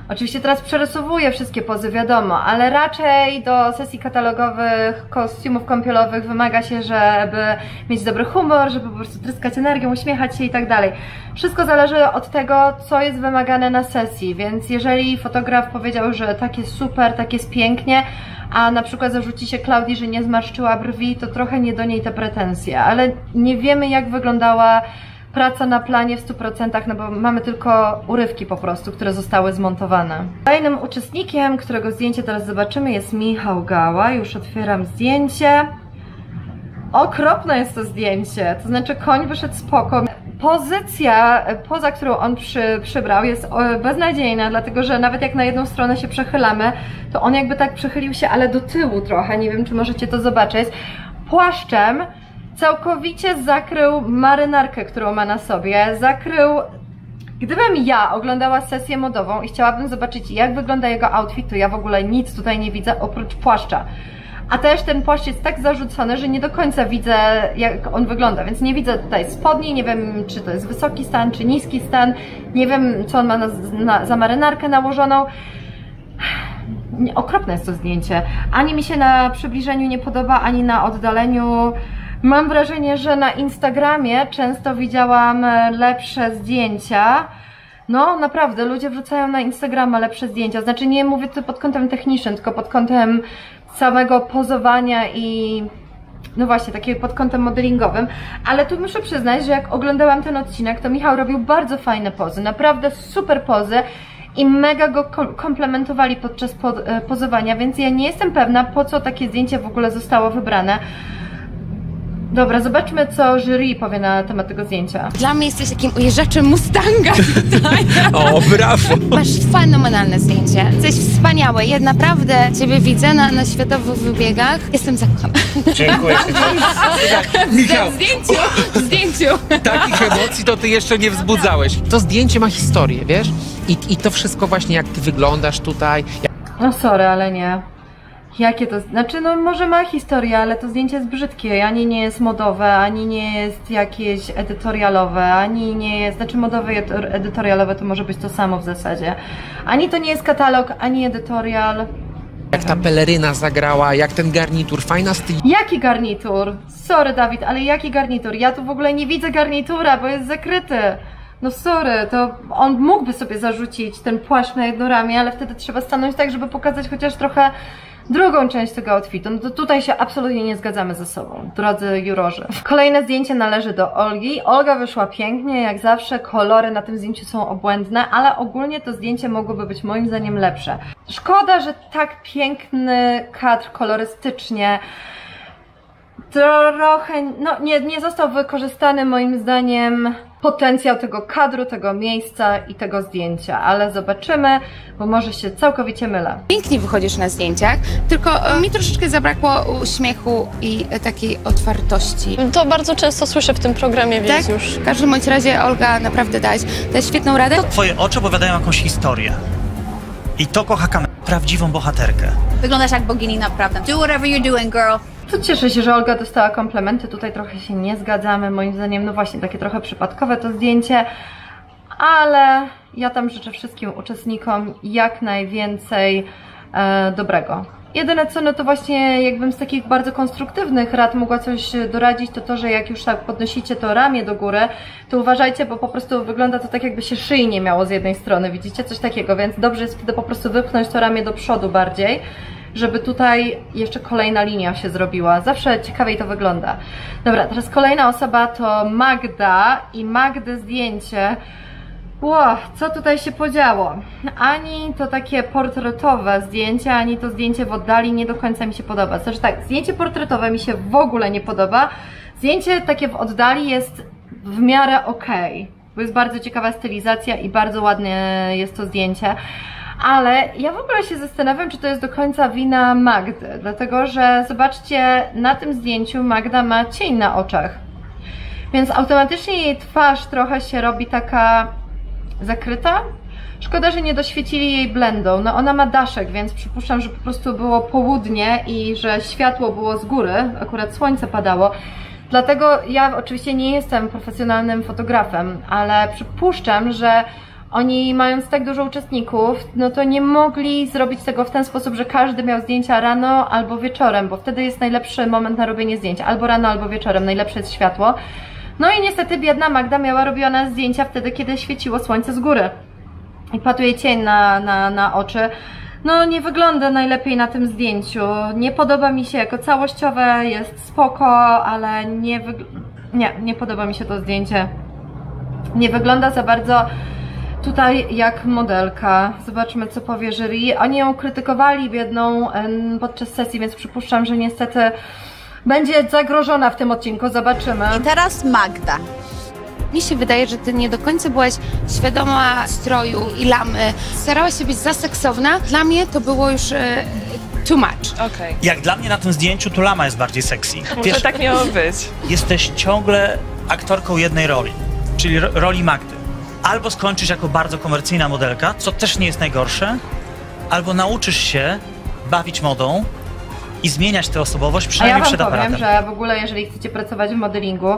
Oczywiście teraz przerysowuję wszystkie pozy, wiadomo, ale raczej do sesji katalogowych kostiumów kąpielowych wymaga się, żeby mieć dobry humor, żeby po prostu tryskać energią, uśmiechać się i tak dalej. Wszystko zależy od tego, co jest wymagane na sesji, więc jeżeli fotograf powiedział, że tak jest super, tak jest pięknie, a na przykład zarzuci się Klaudii, że nie zmarszczyła brwi, to trochę nie do niej te pretensje, ale nie wiemy, jak wyglądała praca na planie w 100%, no bo mamy tylko urywki po prostu, które zostały zmontowane. Kolejnym uczestnikiem, którego zdjęcie teraz zobaczymy, jest Michał Gała. Już otwieram zdjęcie. Okropne jest to zdjęcie, to znaczy koń wyszedł spoko. Pozycja, poza którą on przybrał, jest beznadziejna, dlatego że nawet jak na jedną stronę się przechylamy, to on jakby tak przechylił się, ale do tyłu trochę, nie wiem, czy możecie to zobaczyć. Płaszczem całkowicie zakrył marynarkę, którą ma na sobie, zakrył... Gdybym ja oglądała sesję modową i chciałabym zobaczyć, jak wygląda jego outfit, to ja w ogóle nic tutaj nie widzę oprócz płaszcza. A też ten płaszcz jest tak zarzucony, że nie do końca widzę, jak on wygląda, więc nie widzę tutaj spodni, nie wiem, czy to jest wysoki stan, czy niski stan, nie wiem, co on ma za marynarkę nałożoną. Okropne jest to zdjęcie. Ani mi się na przybliżeniu nie podoba, ani na oddaleniu. Mam wrażenie, że na Instagramie często widziałam lepsze zdjęcia. No naprawdę, ludzie wrzucają na Instagrama lepsze zdjęcia. Znaczy nie mówię to pod kątem technicznym, tylko pod kątem samego pozowania i no właśnie, takiego pod kątem modelingowym. Ale tu muszę przyznać, że jak oglądałam ten odcinek, to Michał robił bardzo fajne pozy, naprawdę super pozy i mega go komplementowali podczas pozowania, więc ja nie jestem pewna, po co takie zdjęcie w ogóle zostało wybrane. Dobra, zobaczmy, co jury powie na temat tego zdjęcia. Dla mnie jesteś takim ujeżdżaczem Mustanga. O, brawo! Masz fenomenalne zdjęcie. Jesteś wspaniały. Ja naprawdę Ciebie widzę na światowych wybiegach. Jestem zakochana. Dziękuję. Michał. W zdjęciu. Takich emocji to Ty jeszcze nie wzbudzałeś. To zdjęcie ma historię, wiesz? I to wszystko właśnie, jak Ty wyglądasz tutaj. No sorry, ale nie. Jakie to... Znaczy, no może ma historię, ale to zdjęcie jest brzydkie, ani nie jest modowe, ani nie jest jakieś edytorialowe, ani nie jest... Znaczy modowe i edytorialowe to może być to samo w zasadzie. Ani to nie jest katalog, ani edytorial. Jak ta peleryna zagrała, jak ten garnitur, fajna stylizacja. Jaki garnitur? Sorry Dawid, ale jaki garnitur? Ja tu w ogóle nie widzę garnitura, bo jest zakryty. No sorry, to on mógłby sobie zarzucić ten płaszcz na jedno ramię, ale wtedy trzeba stanąć tak, żeby pokazać chociaż trochę drugą część tego outfitu. No to tutaj się absolutnie nie zgadzamy ze sobą, drodzy jurorzy. Kolejne zdjęcie należy do Olgi. Olga wyszła pięknie, jak zawsze. Kolory na tym zdjęciu są obłędne, ale ogólnie to zdjęcie mogłoby być moim zdaniem lepsze. Szkoda, że tak piękny kadr kolorystycznie trochę, no nie został wykorzystany moim zdaniem potencjał tego kadru, tego miejsca i tego zdjęcia, ale zobaczymy, bo może się całkowicie mylę. Pięknie wychodzisz na zdjęciach, tylko mi troszeczkę zabrakło uśmiechu i takiej otwartości. To bardzo często słyszę w tym programie, więc tak? Już. W każdym bądź razie Olga naprawdę dać świetną radę. Twoje oczy opowiadają jakąś historię i to kocha kamerę, prawdziwą bohaterkę. Wyglądasz jak bogini naprawdę. Do whatever you're doing, girl. To cieszę się, że Olga dostała komplementy, tutaj trochę się nie zgadzamy, moim zdaniem, no właśnie, takie trochę przypadkowe to zdjęcie, ale ja tam życzę wszystkim uczestnikom jak najwięcej dobrego. Jedyne co, no to właśnie jakbym z takich bardzo konstruktywnych rad mogła coś doradzić, to to, że jak już tak podnosicie to ramię do góry, to uważajcie, bo po prostu wygląda to tak, jakby się szyi nie miało z jednej strony, widzicie? Coś takiego, więc dobrze jest wtedy po prostu wypchnąć to ramię do przodu bardziej, żeby tutaj jeszcze kolejna linia się zrobiła. Zawsze ciekawiej to wygląda. Dobra, teraz kolejna osoba to Magda i Magdy zdjęcie. Wow, co tutaj się podziało? Ani to takie portretowe zdjęcie, ani to zdjęcie w oddali nie do końca mi się podoba. Znaczy tak, zdjęcie portretowe mi się w ogóle nie podoba. Zdjęcie takie w oddali jest w miarę okej, bo jest bardzo ciekawa stylizacja i bardzo ładne jest to zdjęcie. Ale ja w ogóle się zastanawiam, czy to jest do końca wina Magdy, dlatego że zobaczcie, na tym zdjęciu Magda ma cień na oczach, więc automatycznie jej twarz trochę się robi taka zakryta. Szkoda, że nie doświecili jej blendą, no ona ma daszek, więc przypuszczam, że po prostu było południe i że światło było z góry, akurat słońce padało. Dlatego ja oczywiście nie jestem profesjonalnym fotografem, ale przypuszczam, że oni, mając tak dużo uczestników, no to nie mogli zrobić tego w ten sposób, że każdy miał zdjęcia rano albo wieczorem, bo wtedy jest najlepszy moment na robienie zdjęć. Albo rano, albo wieczorem, najlepsze jest światło. No i niestety biedna Magda robiła zdjęcia wtedy, kiedy świeciło słońce z góry i padł jej cień na oczy. No nie wygląda najlepiej na tym zdjęciu. Nie podoba mi się jako całościowe, jest spoko, ale nie podoba mi się to zdjęcie. Nie wygląda za bardzo tutaj jak modelka. Zobaczmy, co powie jury. Oni ją krytykowali biedną podczas sesji, więc przypuszczam, że niestety będzie zagrożona w tym odcinku. Zobaczymy. I teraz Magda. Mi się wydaje, że ty nie do końca byłaś świadoma stroju i lamy. Starałaś się być za seksowna. Dla mnie to było już too much. Okay. Jak dla mnie na tym zdjęciu to lama jest bardziej sexy. Może wiesz, tak miało być. Jesteś ciągle aktorką jednej roli, czyli roli Magdy. Albo skończysz jako bardzo komercyjna modelka, co też nie jest najgorsze, albo nauczysz się bawić modą i zmieniać tę osobowość, przynajmniej przed aparatem. Ja wam powiem, że w ogóle jeżeli chcecie pracować w modelingu,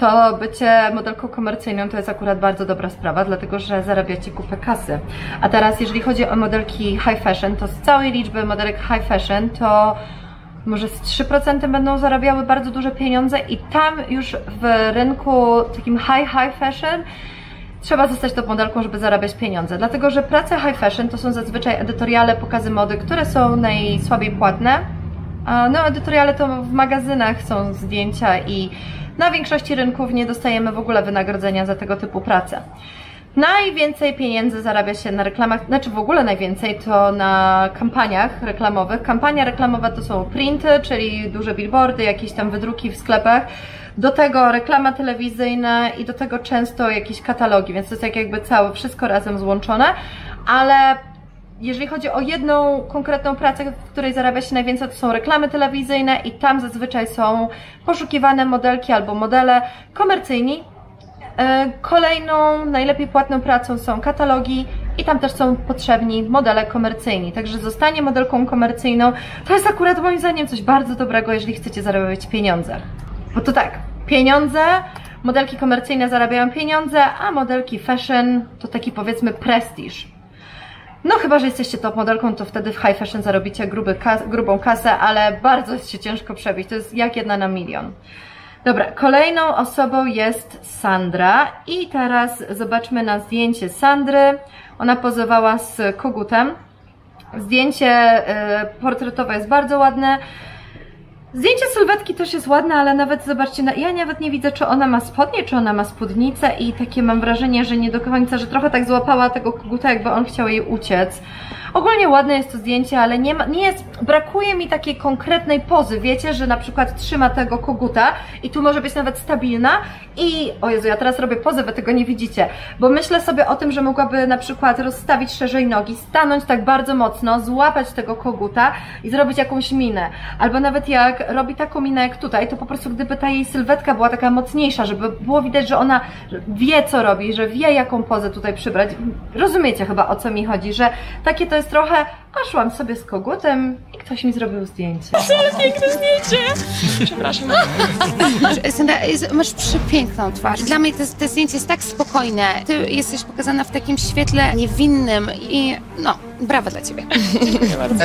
to bycie modelką komercyjną to jest akurat bardzo dobra sprawa, dlatego że zarabiacie kupę kasy. A teraz jeżeli chodzi o modelki high fashion, to z całej liczby modelek high fashion to może z 3% będą zarabiały bardzo duże pieniądze i tam już w rynku takim high fashion trzeba zostać top modelką, żeby zarabiać pieniądze. Dlatego, że prace high fashion to są zazwyczaj edytoriale, pokazy mody, które są najsłabiej płatne. No, edytoriale to w magazynach są zdjęcia i na większości rynków nie dostajemy w ogóle wynagrodzenia za tego typu pracę. Najwięcej pieniędzy zarabia się na reklamach, znaczy w ogóle najwięcej to na kampaniach reklamowych. Kampania reklamowa to są printy, czyli duże billboardy, jakieś tam wydruki w sklepach. Do tego reklama telewizyjna i do tego często jakieś katalogi, więc to jest tak jakby całe, wszystko razem złączone. Ale jeżeli chodzi o jedną konkretną pracę, w której zarabia się najwięcej, to są reklamy telewizyjne i tam zazwyczaj są poszukiwane modelki albo modele komercyjni. Kolejną, najlepiej płatną pracą są katalogi i tam też są potrzebni modele komercyjni. Także zostanie modelką komercyjną to jest akurat moim zdaniem coś bardzo dobrego, jeżeli chcecie zarabiać pieniądze. Bo to tak, pieniądze, modelki komercyjne zarabiają pieniądze, a modelki fashion to taki powiedzmy prestiż. No chyba, że jesteście top modelką, to wtedy w high fashion zarobicie grubą kasę, ale bardzo jest się ciężko przebić, to jest jak 1 na milion. Dobra, kolejną osobą jest Sandra i teraz zobaczmy na zdjęcie Sandry. Ona pozowała z kogutem. Zdjęcie portretowe jest bardzo ładne. Zdjęcie sylwetki też jest ładne, ale nawet zobaczcie, ja nawet nie widzę, czy ona ma spodnie, czy ona ma spódnicę i takie mam wrażenie, że nie do końca, że trochę tak złapała tego koguta, jakby on chciał jej uciec. Ogólnie ładne jest to zdjęcie, ale brakuje mi takiej konkretnej pozy, wiecie, że na przykład trzyma tego koguta i tu może być nawet stabilna i, o Jezu, ja teraz robię pozę, wy tego nie widzicie, bo myślę sobie o tym, że mogłaby na przykład rozstawić szerzej nogi, stanąć tak bardzo mocno, złapać tego koguta i zrobić jakąś minę, albo nawet jak robi taką minę jak tutaj, to po prostu gdyby ta jej sylwetka była taka mocniejsza, żeby było widać, że ona wie co robi, że wie jaką pozę tutaj przybrać, rozumiecie chyba o co mi chodzi, że takie to jest trochę, a szłam sobie z kogutem i ktoś mi zrobił zdjęcie. Piękne zdjęcie! Przepraszam. Sandra, masz przepiękną twarz. Dla mnie to zdjęcie jest tak spokojne. Ty jesteś pokazana w takim świetle niewinnym i no, brawa dla ciebie.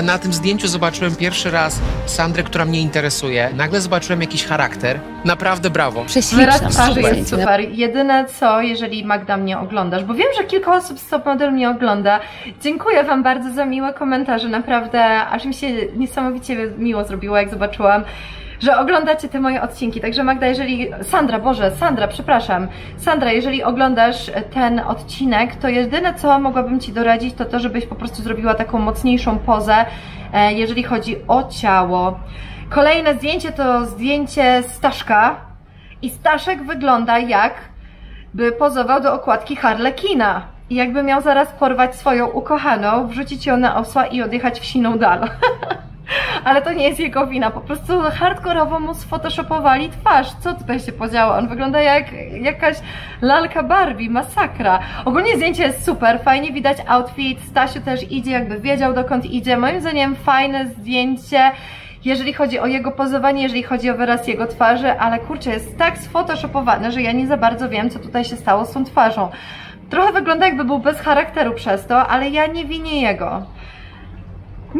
Na tym zdjęciu zobaczyłem pierwszy raz Sandrę, która mnie interesuje. Nagle zobaczyłem jakiś charakter. Naprawdę brawo. Wyraz twarzy jest super. Jedyne co, jeżeli Magda mnie oglądasz, bo wiem, że kilka osób z Top Model mnie ogląda. Dziękuję wam bardzo za miłe komentarze, naprawdę aż mi się niesamowicie miło zrobiło, jak zobaczyłam, że oglądacie te moje odcinki. Także Magda, jeżeli... Sandra, jeżeli oglądasz ten odcinek, to jedyne co mogłabym ci doradzić, to to, żebyś po prostu zrobiła taką mocniejszą pozę, jeżeli chodzi o ciało. Kolejne zdjęcie to zdjęcie Staszka i Staszek wygląda jakby pozował do okładki Harlekina. I jakby miał zaraz porwać swoją ukochaną, wrzucić ją na osła i odjechać w siną dal. Ale to nie jest jego wina, po prostu hardkorowo mu sfotoshopowali twarz. Co tutaj się podziało? On wygląda jak jakaś lalka Barbie, masakra. Ogólnie zdjęcie jest super, fajnie widać outfit, Stasiu też idzie, jakby wiedział dokąd idzie. Moim zdaniem fajne zdjęcie, jeżeli chodzi o jego pozowanie, jeżeli chodzi o wyraz jego twarzy, ale kurczę, jest tak sfotoshopowane, że ja nie za bardzo wiem, co tutaj się stało z tą twarzą. Trochę wygląda jakby był bez charakteru przez to, ale ja nie winię jego.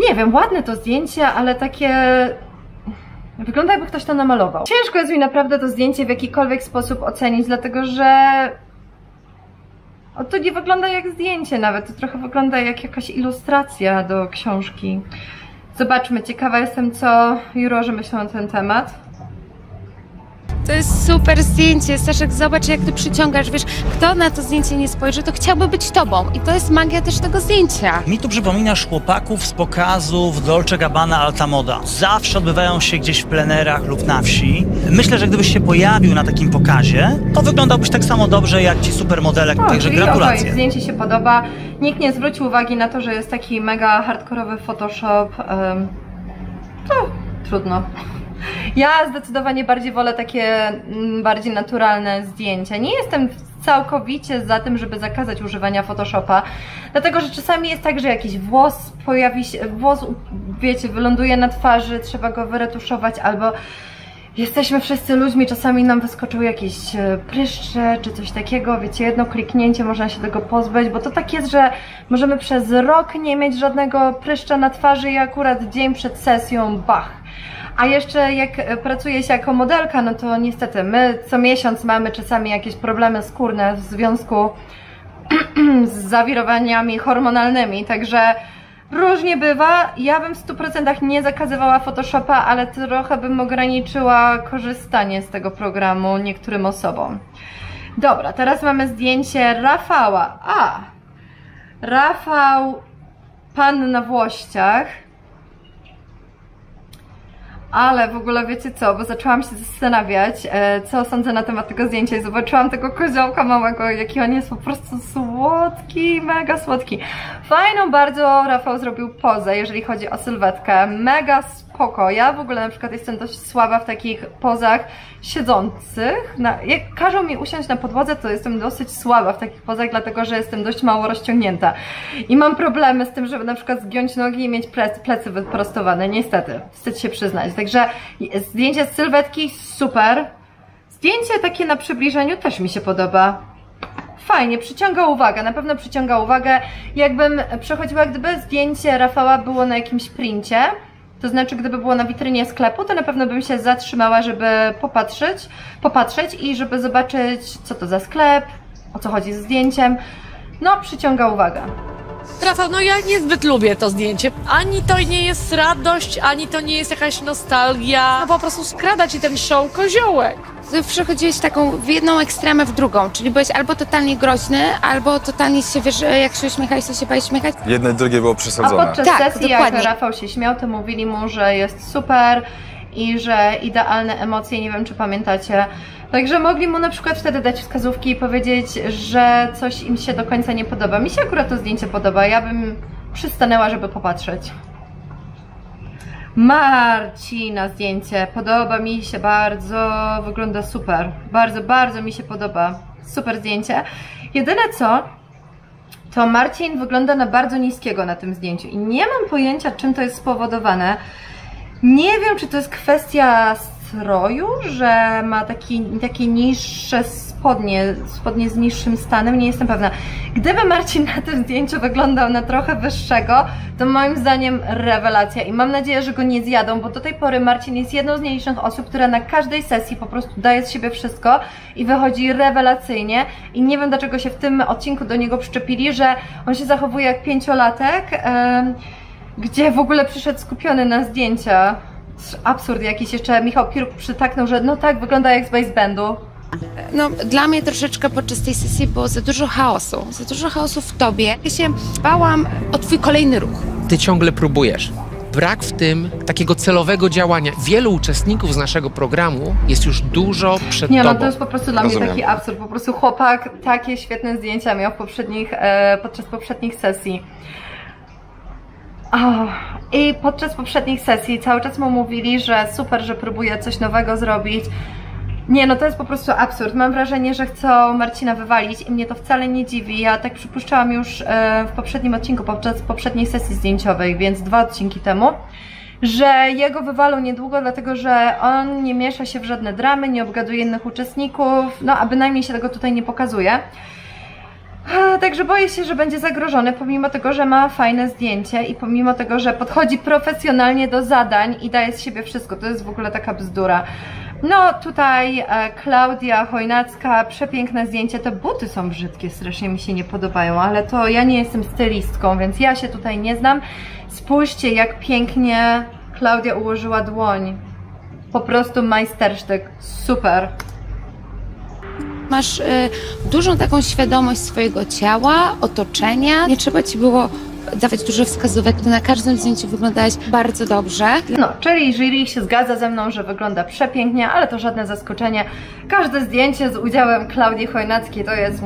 Nie wiem, ładne to zdjęcie, ale takie... Wygląda jakby ktoś to namalował. Ciężko jest mi naprawdę to zdjęcie w jakikolwiek sposób ocenić, dlatego że... O, to nie wygląda jak zdjęcie nawet, to trochę wygląda jak jakaś ilustracja do książki. Zobaczmy, ciekawa jestem co jurorzy myślą na ten temat. To jest super zdjęcie, Staszek, zobacz jak ty przyciągasz, wiesz, kto na to zdjęcie nie spojrzy, to chciałby być tobą i to jest magia też tego zdjęcia. Mi tu przypominasz chłopaków z pokazów Dolce Gabbana Alta Moda. Zawsze odbywają się gdzieś w plenerach lub na wsi. Myślę, że gdybyś się pojawił na takim pokazie, to wyglądałbyś tak samo dobrze jak ci supermodele, także gratulacje. Okej, zdjęcie się podoba, nikt nie zwrócił uwagi na to, że jest taki mega hardkorowy Photoshop, no trudno. Ja zdecydowanie bardziej wolę takie bardziej naturalne zdjęcia. Nie jestem całkowicie za tym, żeby zakazać używania Photoshopa, dlatego że czasami jest tak, że jakiś włos pojawi się, wiecie, wyląduje na twarzy, trzeba go wyretuszować, albo jesteśmy wszyscy ludźmi, czasami nam wyskoczył jakieś pryszcze czy coś takiego, wiecie, jedno kliknięcie można się tego pozbyć, bo to tak jest, że możemy przez rok nie mieć żadnego pryszcza na twarzy i akurat dzień przed sesją, bach. A jeszcze jak pracuje się jako modelka, no to niestety my co miesiąc mamy czasami jakieś problemy skórne w związku z zawirowaniami hormonalnymi, także różnie bywa. Ja bym w 100% nie zakazywała Photoshopa, ale trochę bym ograniczyła korzystanie z tego programu niektórym osobom. Dobra, teraz mamy zdjęcie Rafała. Rafał, pan na Włościach. Ale w ogóle wiecie co, bo zaczęłam się zastanawiać, co sądzę na temat tego zdjęcia i zobaczyłam tego koziołka małego, jaki on jest po prostu słodki, mega słodki. Fajną bardzo Rafał zrobił pozę, jeżeli chodzi o sylwetkę, mega spoko. Ja w ogóle na przykład jestem dość słaba w takich pozach siedzących. Jak każą mi usiąść na podłodze, to jestem dosyć słaba w takich pozach, dlatego że jestem dość mało rozciągnięta. I mam problemy z tym, żeby na przykład zgiąć nogi i mieć plecy wyprostowane, niestety, wstyd się przyznać. Także zdjęcie z sylwetki super. Zdjęcie takie na przybliżeniu też mi się podoba. Fajnie, przyciąga uwagę, na pewno przyciąga uwagę. Jakbym przechodziła, gdyby zdjęcie Rafała było na jakimś princie, to znaczy gdyby było na witrynie sklepu, to na pewno bym się zatrzymała, żeby popatrzeć i żeby zobaczyć, co to za sklep, o co chodzi ze zdjęciem. No, przyciąga uwagę. Rafał, no ja niezbyt lubię to zdjęcie. Ani to nie jest radość, ani to nie jest jakaś nostalgia. No po prostu skrada ci ten show koziołek. Przechodziłeś taką w jedną ekstremę w drugą, czyli byłeś albo totalnie groźny, albo totalnie się, wiesz, jak się uśmiechałeś, to się bałeś śmiechać. Jedno i drugie było przesadzone. A podczas sesji, jak Rafał się śmiał, to mówili mu, że jest super i że idealne emocje, nie wiem czy pamiętacie. Także mogli mu na przykład wtedy dać wskazówki i powiedzieć, że coś im się do końca nie podoba. Mi się akurat to zdjęcie podoba, ja bym przystanęła, żeby popatrzeć. Marcina zdjęcie, podoba mi się bardzo, wygląda super, bardzo, bardzo mi się podoba, super zdjęcie. Jedyne co, to Marcin wygląda na bardzo niskiego na tym zdjęciu i nie mam pojęcia, czym to jest spowodowane. Nie wiem, czy to jest kwestia stroju, że ma takie niższe spodnie z niższym stanem, nie jestem pewna. Gdyby Marcin na tym zdjęciu wyglądał na trochę wyższego, to moim zdaniem rewelacja i mam nadzieję, że go nie zjadą, bo do tej pory Marcin jest jedną z nielicznych osób, która na każdej sesji po prostu daje z siebie wszystko i wychodzi rewelacyjnie i nie wiem, dlaczego się w tym odcinku do niego przyczepili, że on się zachowuje jak pięciolatek, gdzie w ogóle przyszedł skupiony na zdjęcia. Absurd jakiś, jeszcze Michał Piróg przytaknął, że no tak, wygląda jak z Boys Bandu. No, dla mnie troszeczkę podczas tej sesji było za dużo chaosu w tobie. Ja się bałam o twój kolejny ruch. Ty ciągle próbujesz. Brak w tym takiego celowego działania. Wielu uczestników z naszego programu jest już dużo przed tobą. Nie, no to jest po prostu dla mnie taki absurd. Po prostu chłopak takie świetne zdjęcia miał podczas poprzednich sesji. I podczas poprzednich sesji cały czas mu mówili, że super, że próbuje coś nowego zrobić. Nie, no to jest po prostu absurd. Mam wrażenie, że chcą Marcina wywalić i mnie to wcale nie dziwi. Ja tak przypuszczałam już w poprzednim odcinku, podczas poprzedniej sesji zdjęciowej, więc 2 odcinki temu, że jego wywalą niedługo, dlatego że on nie miesza się w żadne dramy, nie obgaduje innych uczestników, no a bynajmniej się tego tutaj nie pokazuje. Także boję się, że będzie zagrożony, pomimo tego, że ma fajne zdjęcie i pomimo tego, że podchodzi profesjonalnie do zadań i daje z siebie wszystko. To jest w ogóle taka bzdura. No tutaj Klaudia Chojnacka, przepiękne zdjęcie. Te buty są brzydkie, strasznie mi się nie podobają, ale to ja nie jestem stylistką, więc ja się tutaj nie znam. Spójrzcie, jak pięknie Klaudia ułożyła dłoń. Po prostu majstersztyk, super. Masz dużą taką świadomość swojego ciała, otoczenia. Nie trzeba ci było dawać dużo wskazówek, to na każdym zdjęciu wyglądałaś bardzo dobrze. No, czyli jury się zgadza ze mną, że wygląda przepięknie, ale to żadne zaskoczenie. Każde zdjęcie z udziałem Klaudii Chojnackiej to jest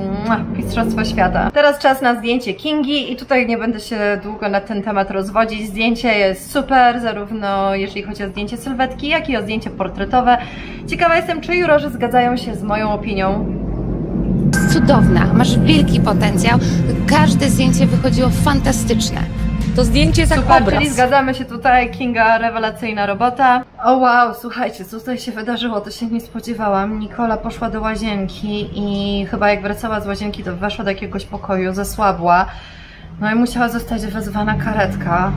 mistrzostwo świata. Teraz czas na zdjęcie Kingi i tutaj nie będę się długo na ten temat rozwodzić. Zdjęcie jest super, zarówno jeżeli chodzi o zdjęcie sylwetki, jak i o zdjęcie portretowe. Ciekawa jestem, czy jurorzy zgadzają się z moją opinią. Cudowna, masz wielki potencjał, każde zdjęcie wychodziło fantastyczne. To zdjęcie jest super, obraz. Czyli zgadzamy się tutaj, Kinga, rewelacyjna robota. O wow, słuchajcie, co tutaj się wydarzyło, to się nie spodziewałam. Nikola poszła do łazienki i chyba jak wracała z łazienki, to weszła do jakiegoś pokoju, zasłabła. No i musiała zostać wezwana karetka.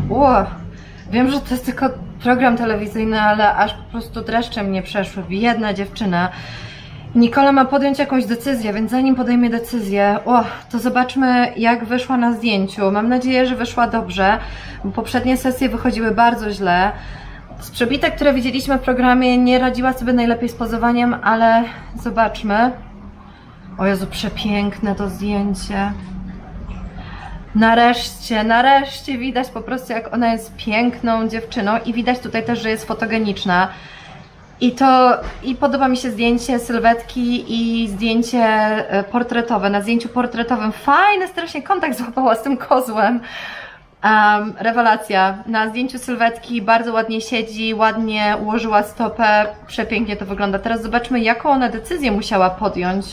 Wiem, że to jest tylko program telewizyjny, ale aż po prostu dreszcze mnie przeszły. Biedna dziewczyna. Nikola ma podjąć jakąś decyzję, więc zanim podejmie decyzję, to zobaczmy, jak wyszła na zdjęciu. Mam nadzieję, że wyszła dobrze, bo poprzednie sesje wychodziły bardzo źle. Z przebitek, które widzieliśmy w programie, nie radziła sobie najlepiej z pozowaniem, ale zobaczmy. O Jezu, przepiękne to zdjęcie. Nareszcie, nareszcie widać po prostu, jak ona jest piękną dziewczyną i widać tutaj też, że jest fotogeniczna. I podoba mi się zdjęcie sylwetki i zdjęcie portretowe. Na zdjęciu portretowym fajny strasznie kontakt złapała z tym kozłem. Rewelacja. Na zdjęciu sylwetki bardzo ładnie siedzi, ładnie ułożyła stopę, przepięknie to wygląda. Teraz zobaczmy, jaką ona decyzję musiała podjąć.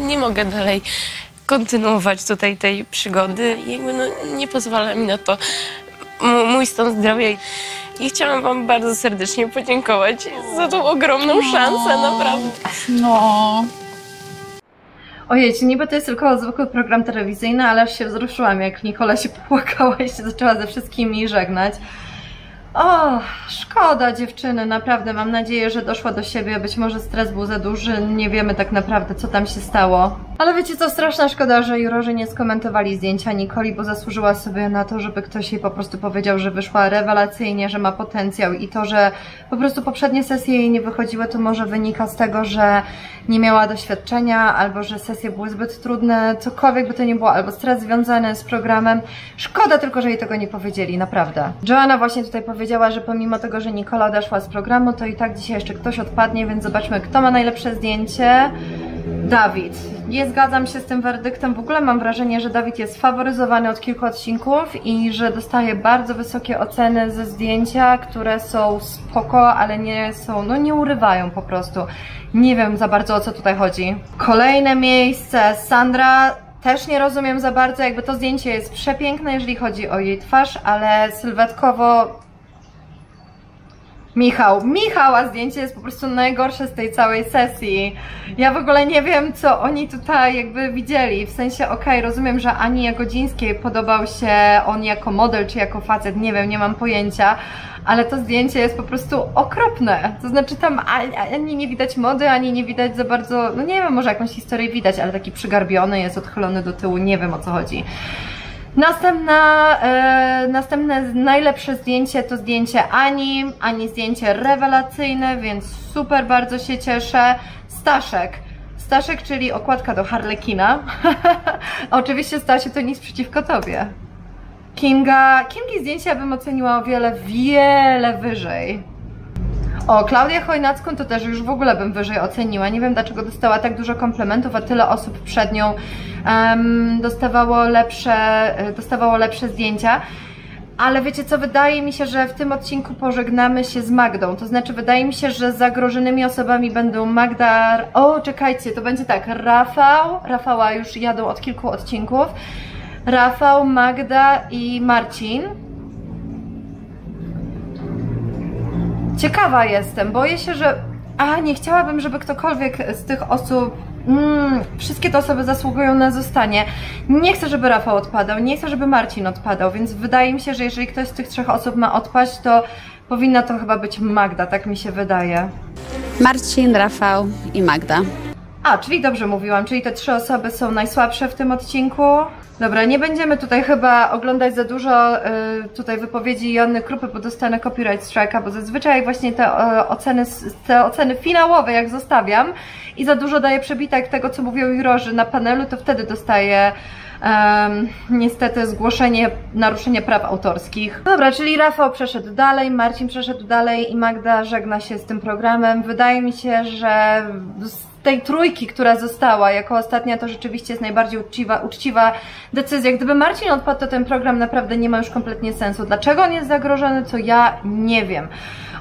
Nie mogę dalej kontynuować tutaj tej przygody. Jakby nie pozwala mi na to mój stan zdrowia. I chciałam wam bardzo serdecznie podziękować za tą ogromną szansę, naprawdę. Ojej, niby to jest tylko zwykły program telewizyjny, ale aż się wzruszyłam, jak Nikola się popłakała i się zaczęła ze wszystkimi żegnać. O, szkoda dziewczyny, naprawdę. Mam nadzieję, że doszła do siebie. Być może stres był za duży, nie wiemy tak naprawdę, co tam się stało. Ale wiecie co, straszna szkoda, że jurorzy nie skomentowali zdjęcia Nikoli, bo zasłużyła sobie na to, żeby ktoś jej po prostu powiedział, że wyszła rewelacyjnie, że ma potencjał, i to, że po prostu poprzednie sesje jej nie wychodziły, to może wynika z tego, że nie miała doświadczenia, albo że sesje były zbyt trudne, cokolwiek by to nie było, albo stres związany z programem. Szkoda tylko, że jej tego nie powiedzieli, naprawdę. Joanna właśnie tutaj powiedziała, że pomimo tego, że Nikola odeszła z programu, to i tak dzisiaj jeszcze ktoś odpadnie, więc zobaczmy, kto ma najlepsze zdjęcie. Dawid. Nie zgadzam się z tym werdyktem. W ogóle mam wrażenie, że Dawid jest faworyzowany od kilku odcinków i że dostaje bardzo wysokie oceny ze zdjęcia, które są spoko, ale nie są, nie urywają po prostu. Nie wiem za bardzo, o co tutaj chodzi. Kolejne miejsce, Sandra. Też nie rozumiem za bardzo, jakby to zdjęcie jest przepiękne, jeżeli chodzi o jej twarz, ale sylwetkowo... Michał, a zdjęcie jest po prostu najgorsze z tej całej sesji. Ja w ogóle nie wiem, co oni tutaj jakby widzieli. W sensie, okej, rozumiem, że Ani Jagodzińskiej podobał się on jako model czy jako facet, nie wiem, nie mam pojęcia, ale to zdjęcie jest po prostu okropne. To znaczy tam ani nie widać mody, ani nie widać za bardzo, no nie wiem, może jakąś historię widać, ale taki przygarbiony jest, odchylony do tyłu, nie wiem, o co chodzi. Następne najlepsze zdjęcie to zdjęcie Ani. Ani zdjęcie rewelacyjne, więc super, bardzo się cieszę. Staszek, czyli okładka do Harlekina. Oczywiście, Stasiu, to nic przeciwko tobie. Kingi zdjęcia bym oceniła o wiele, wiele wyżej. O, Klaudię Chojnacką to też już w ogóle bym wyżej oceniła. Nie wiem, dlaczego dostała tak dużo komplementów, a tyle osób przed nią dostawało lepsze zdjęcia. Ale wiecie co, wydaje mi się, że w tym odcinku pożegnamy się z Magdą. To znaczy, wydaje mi się, że zagrożonymi osobami będą Magda... O, czekajcie, to będzie tak, Rafała już jadą od kilku odcinków. Rafał, Magda i Marcin. Ciekawa jestem, boję się, że... nie chciałabym, żeby ktokolwiek z tych osób... wszystkie te osoby zasługują na zostanie. Nie chcę, żeby Rafał odpadał, nie chcę, żeby Marcin odpadał, więc wydaje mi się, że jeżeli ktoś z tych trzech osób ma odpaść, to powinna to chyba być Magda, tak mi się wydaje. Marcin, Rafał i Magda. Czyli dobrze mówiłam, czyli te trzy osoby są najsłabsze w tym odcinku. Dobra, nie będziemy tutaj chyba oglądać za dużo tutaj wypowiedzi Joanny Krupy, bo dostanę copyright strike'a, bo zazwyczaj właśnie te oceny finałowe, jak zostawiam i za dużo daję przebitek tego, co mówią jurorzy na panelu, to wtedy dostaję niestety zgłoszenie naruszenia praw autorskich. Dobra, czyli Rafał przeszedł dalej, Marcin przeszedł dalej i Magda żegna się z tym programem. Wydaje mi się, że tej trójki, która została jako ostatnia, to rzeczywiście jest najbardziej uczciwa decyzja. Gdyby Marcin odpadł, to ten program naprawdę nie ma już kompletnie sensu. Dlaczego on jest zagrożony, to ja nie wiem.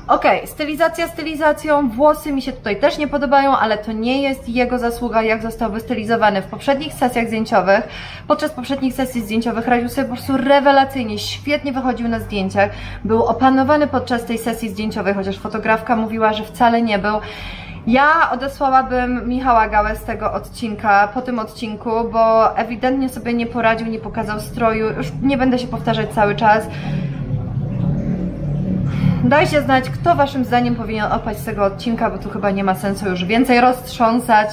Okej, stylizacja stylizacją, włosy mi się tutaj też nie podobają, ale to nie jest jego zasługa, jak został wystylizowany w poprzednich sesjach zdjęciowych. Podczas poprzednich sesji zdjęciowych radził sobie po prostu rewelacyjnie, świetnie wychodził na zdjęciach, był opanowany podczas tej sesji zdjęciowej, chociaż fotografka mówiła, że wcale nie był. Ja odesłałabym Michała Gałę z tego odcinka, po tym odcinku, bo ewidentnie sobie nie poradził, nie pokazał stroju, już nie będę się powtarzać cały czas. Dajcie znać, kto waszym zdaniem powinien odpaść z tego odcinka, bo tu chyba nie ma sensu już więcej roztrząsać.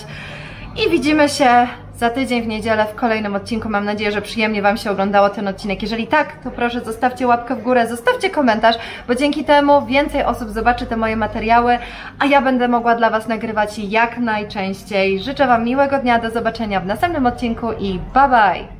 I widzimy się za tydzień w niedzielę w kolejnym odcinku. Mam nadzieję, że przyjemnie wam się oglądało ten odcinek. Jeżeli tak, to proszę zostawcie łapkę w górę, zostawcie komentarz, bo dzięki temu więcej osób zobaczy te moje materiały, a ja będę mogła dla was nagrywać jak najczęściej. Życzę wam miłego dnia, do zobaczenia w następnym odcinku i bye bye!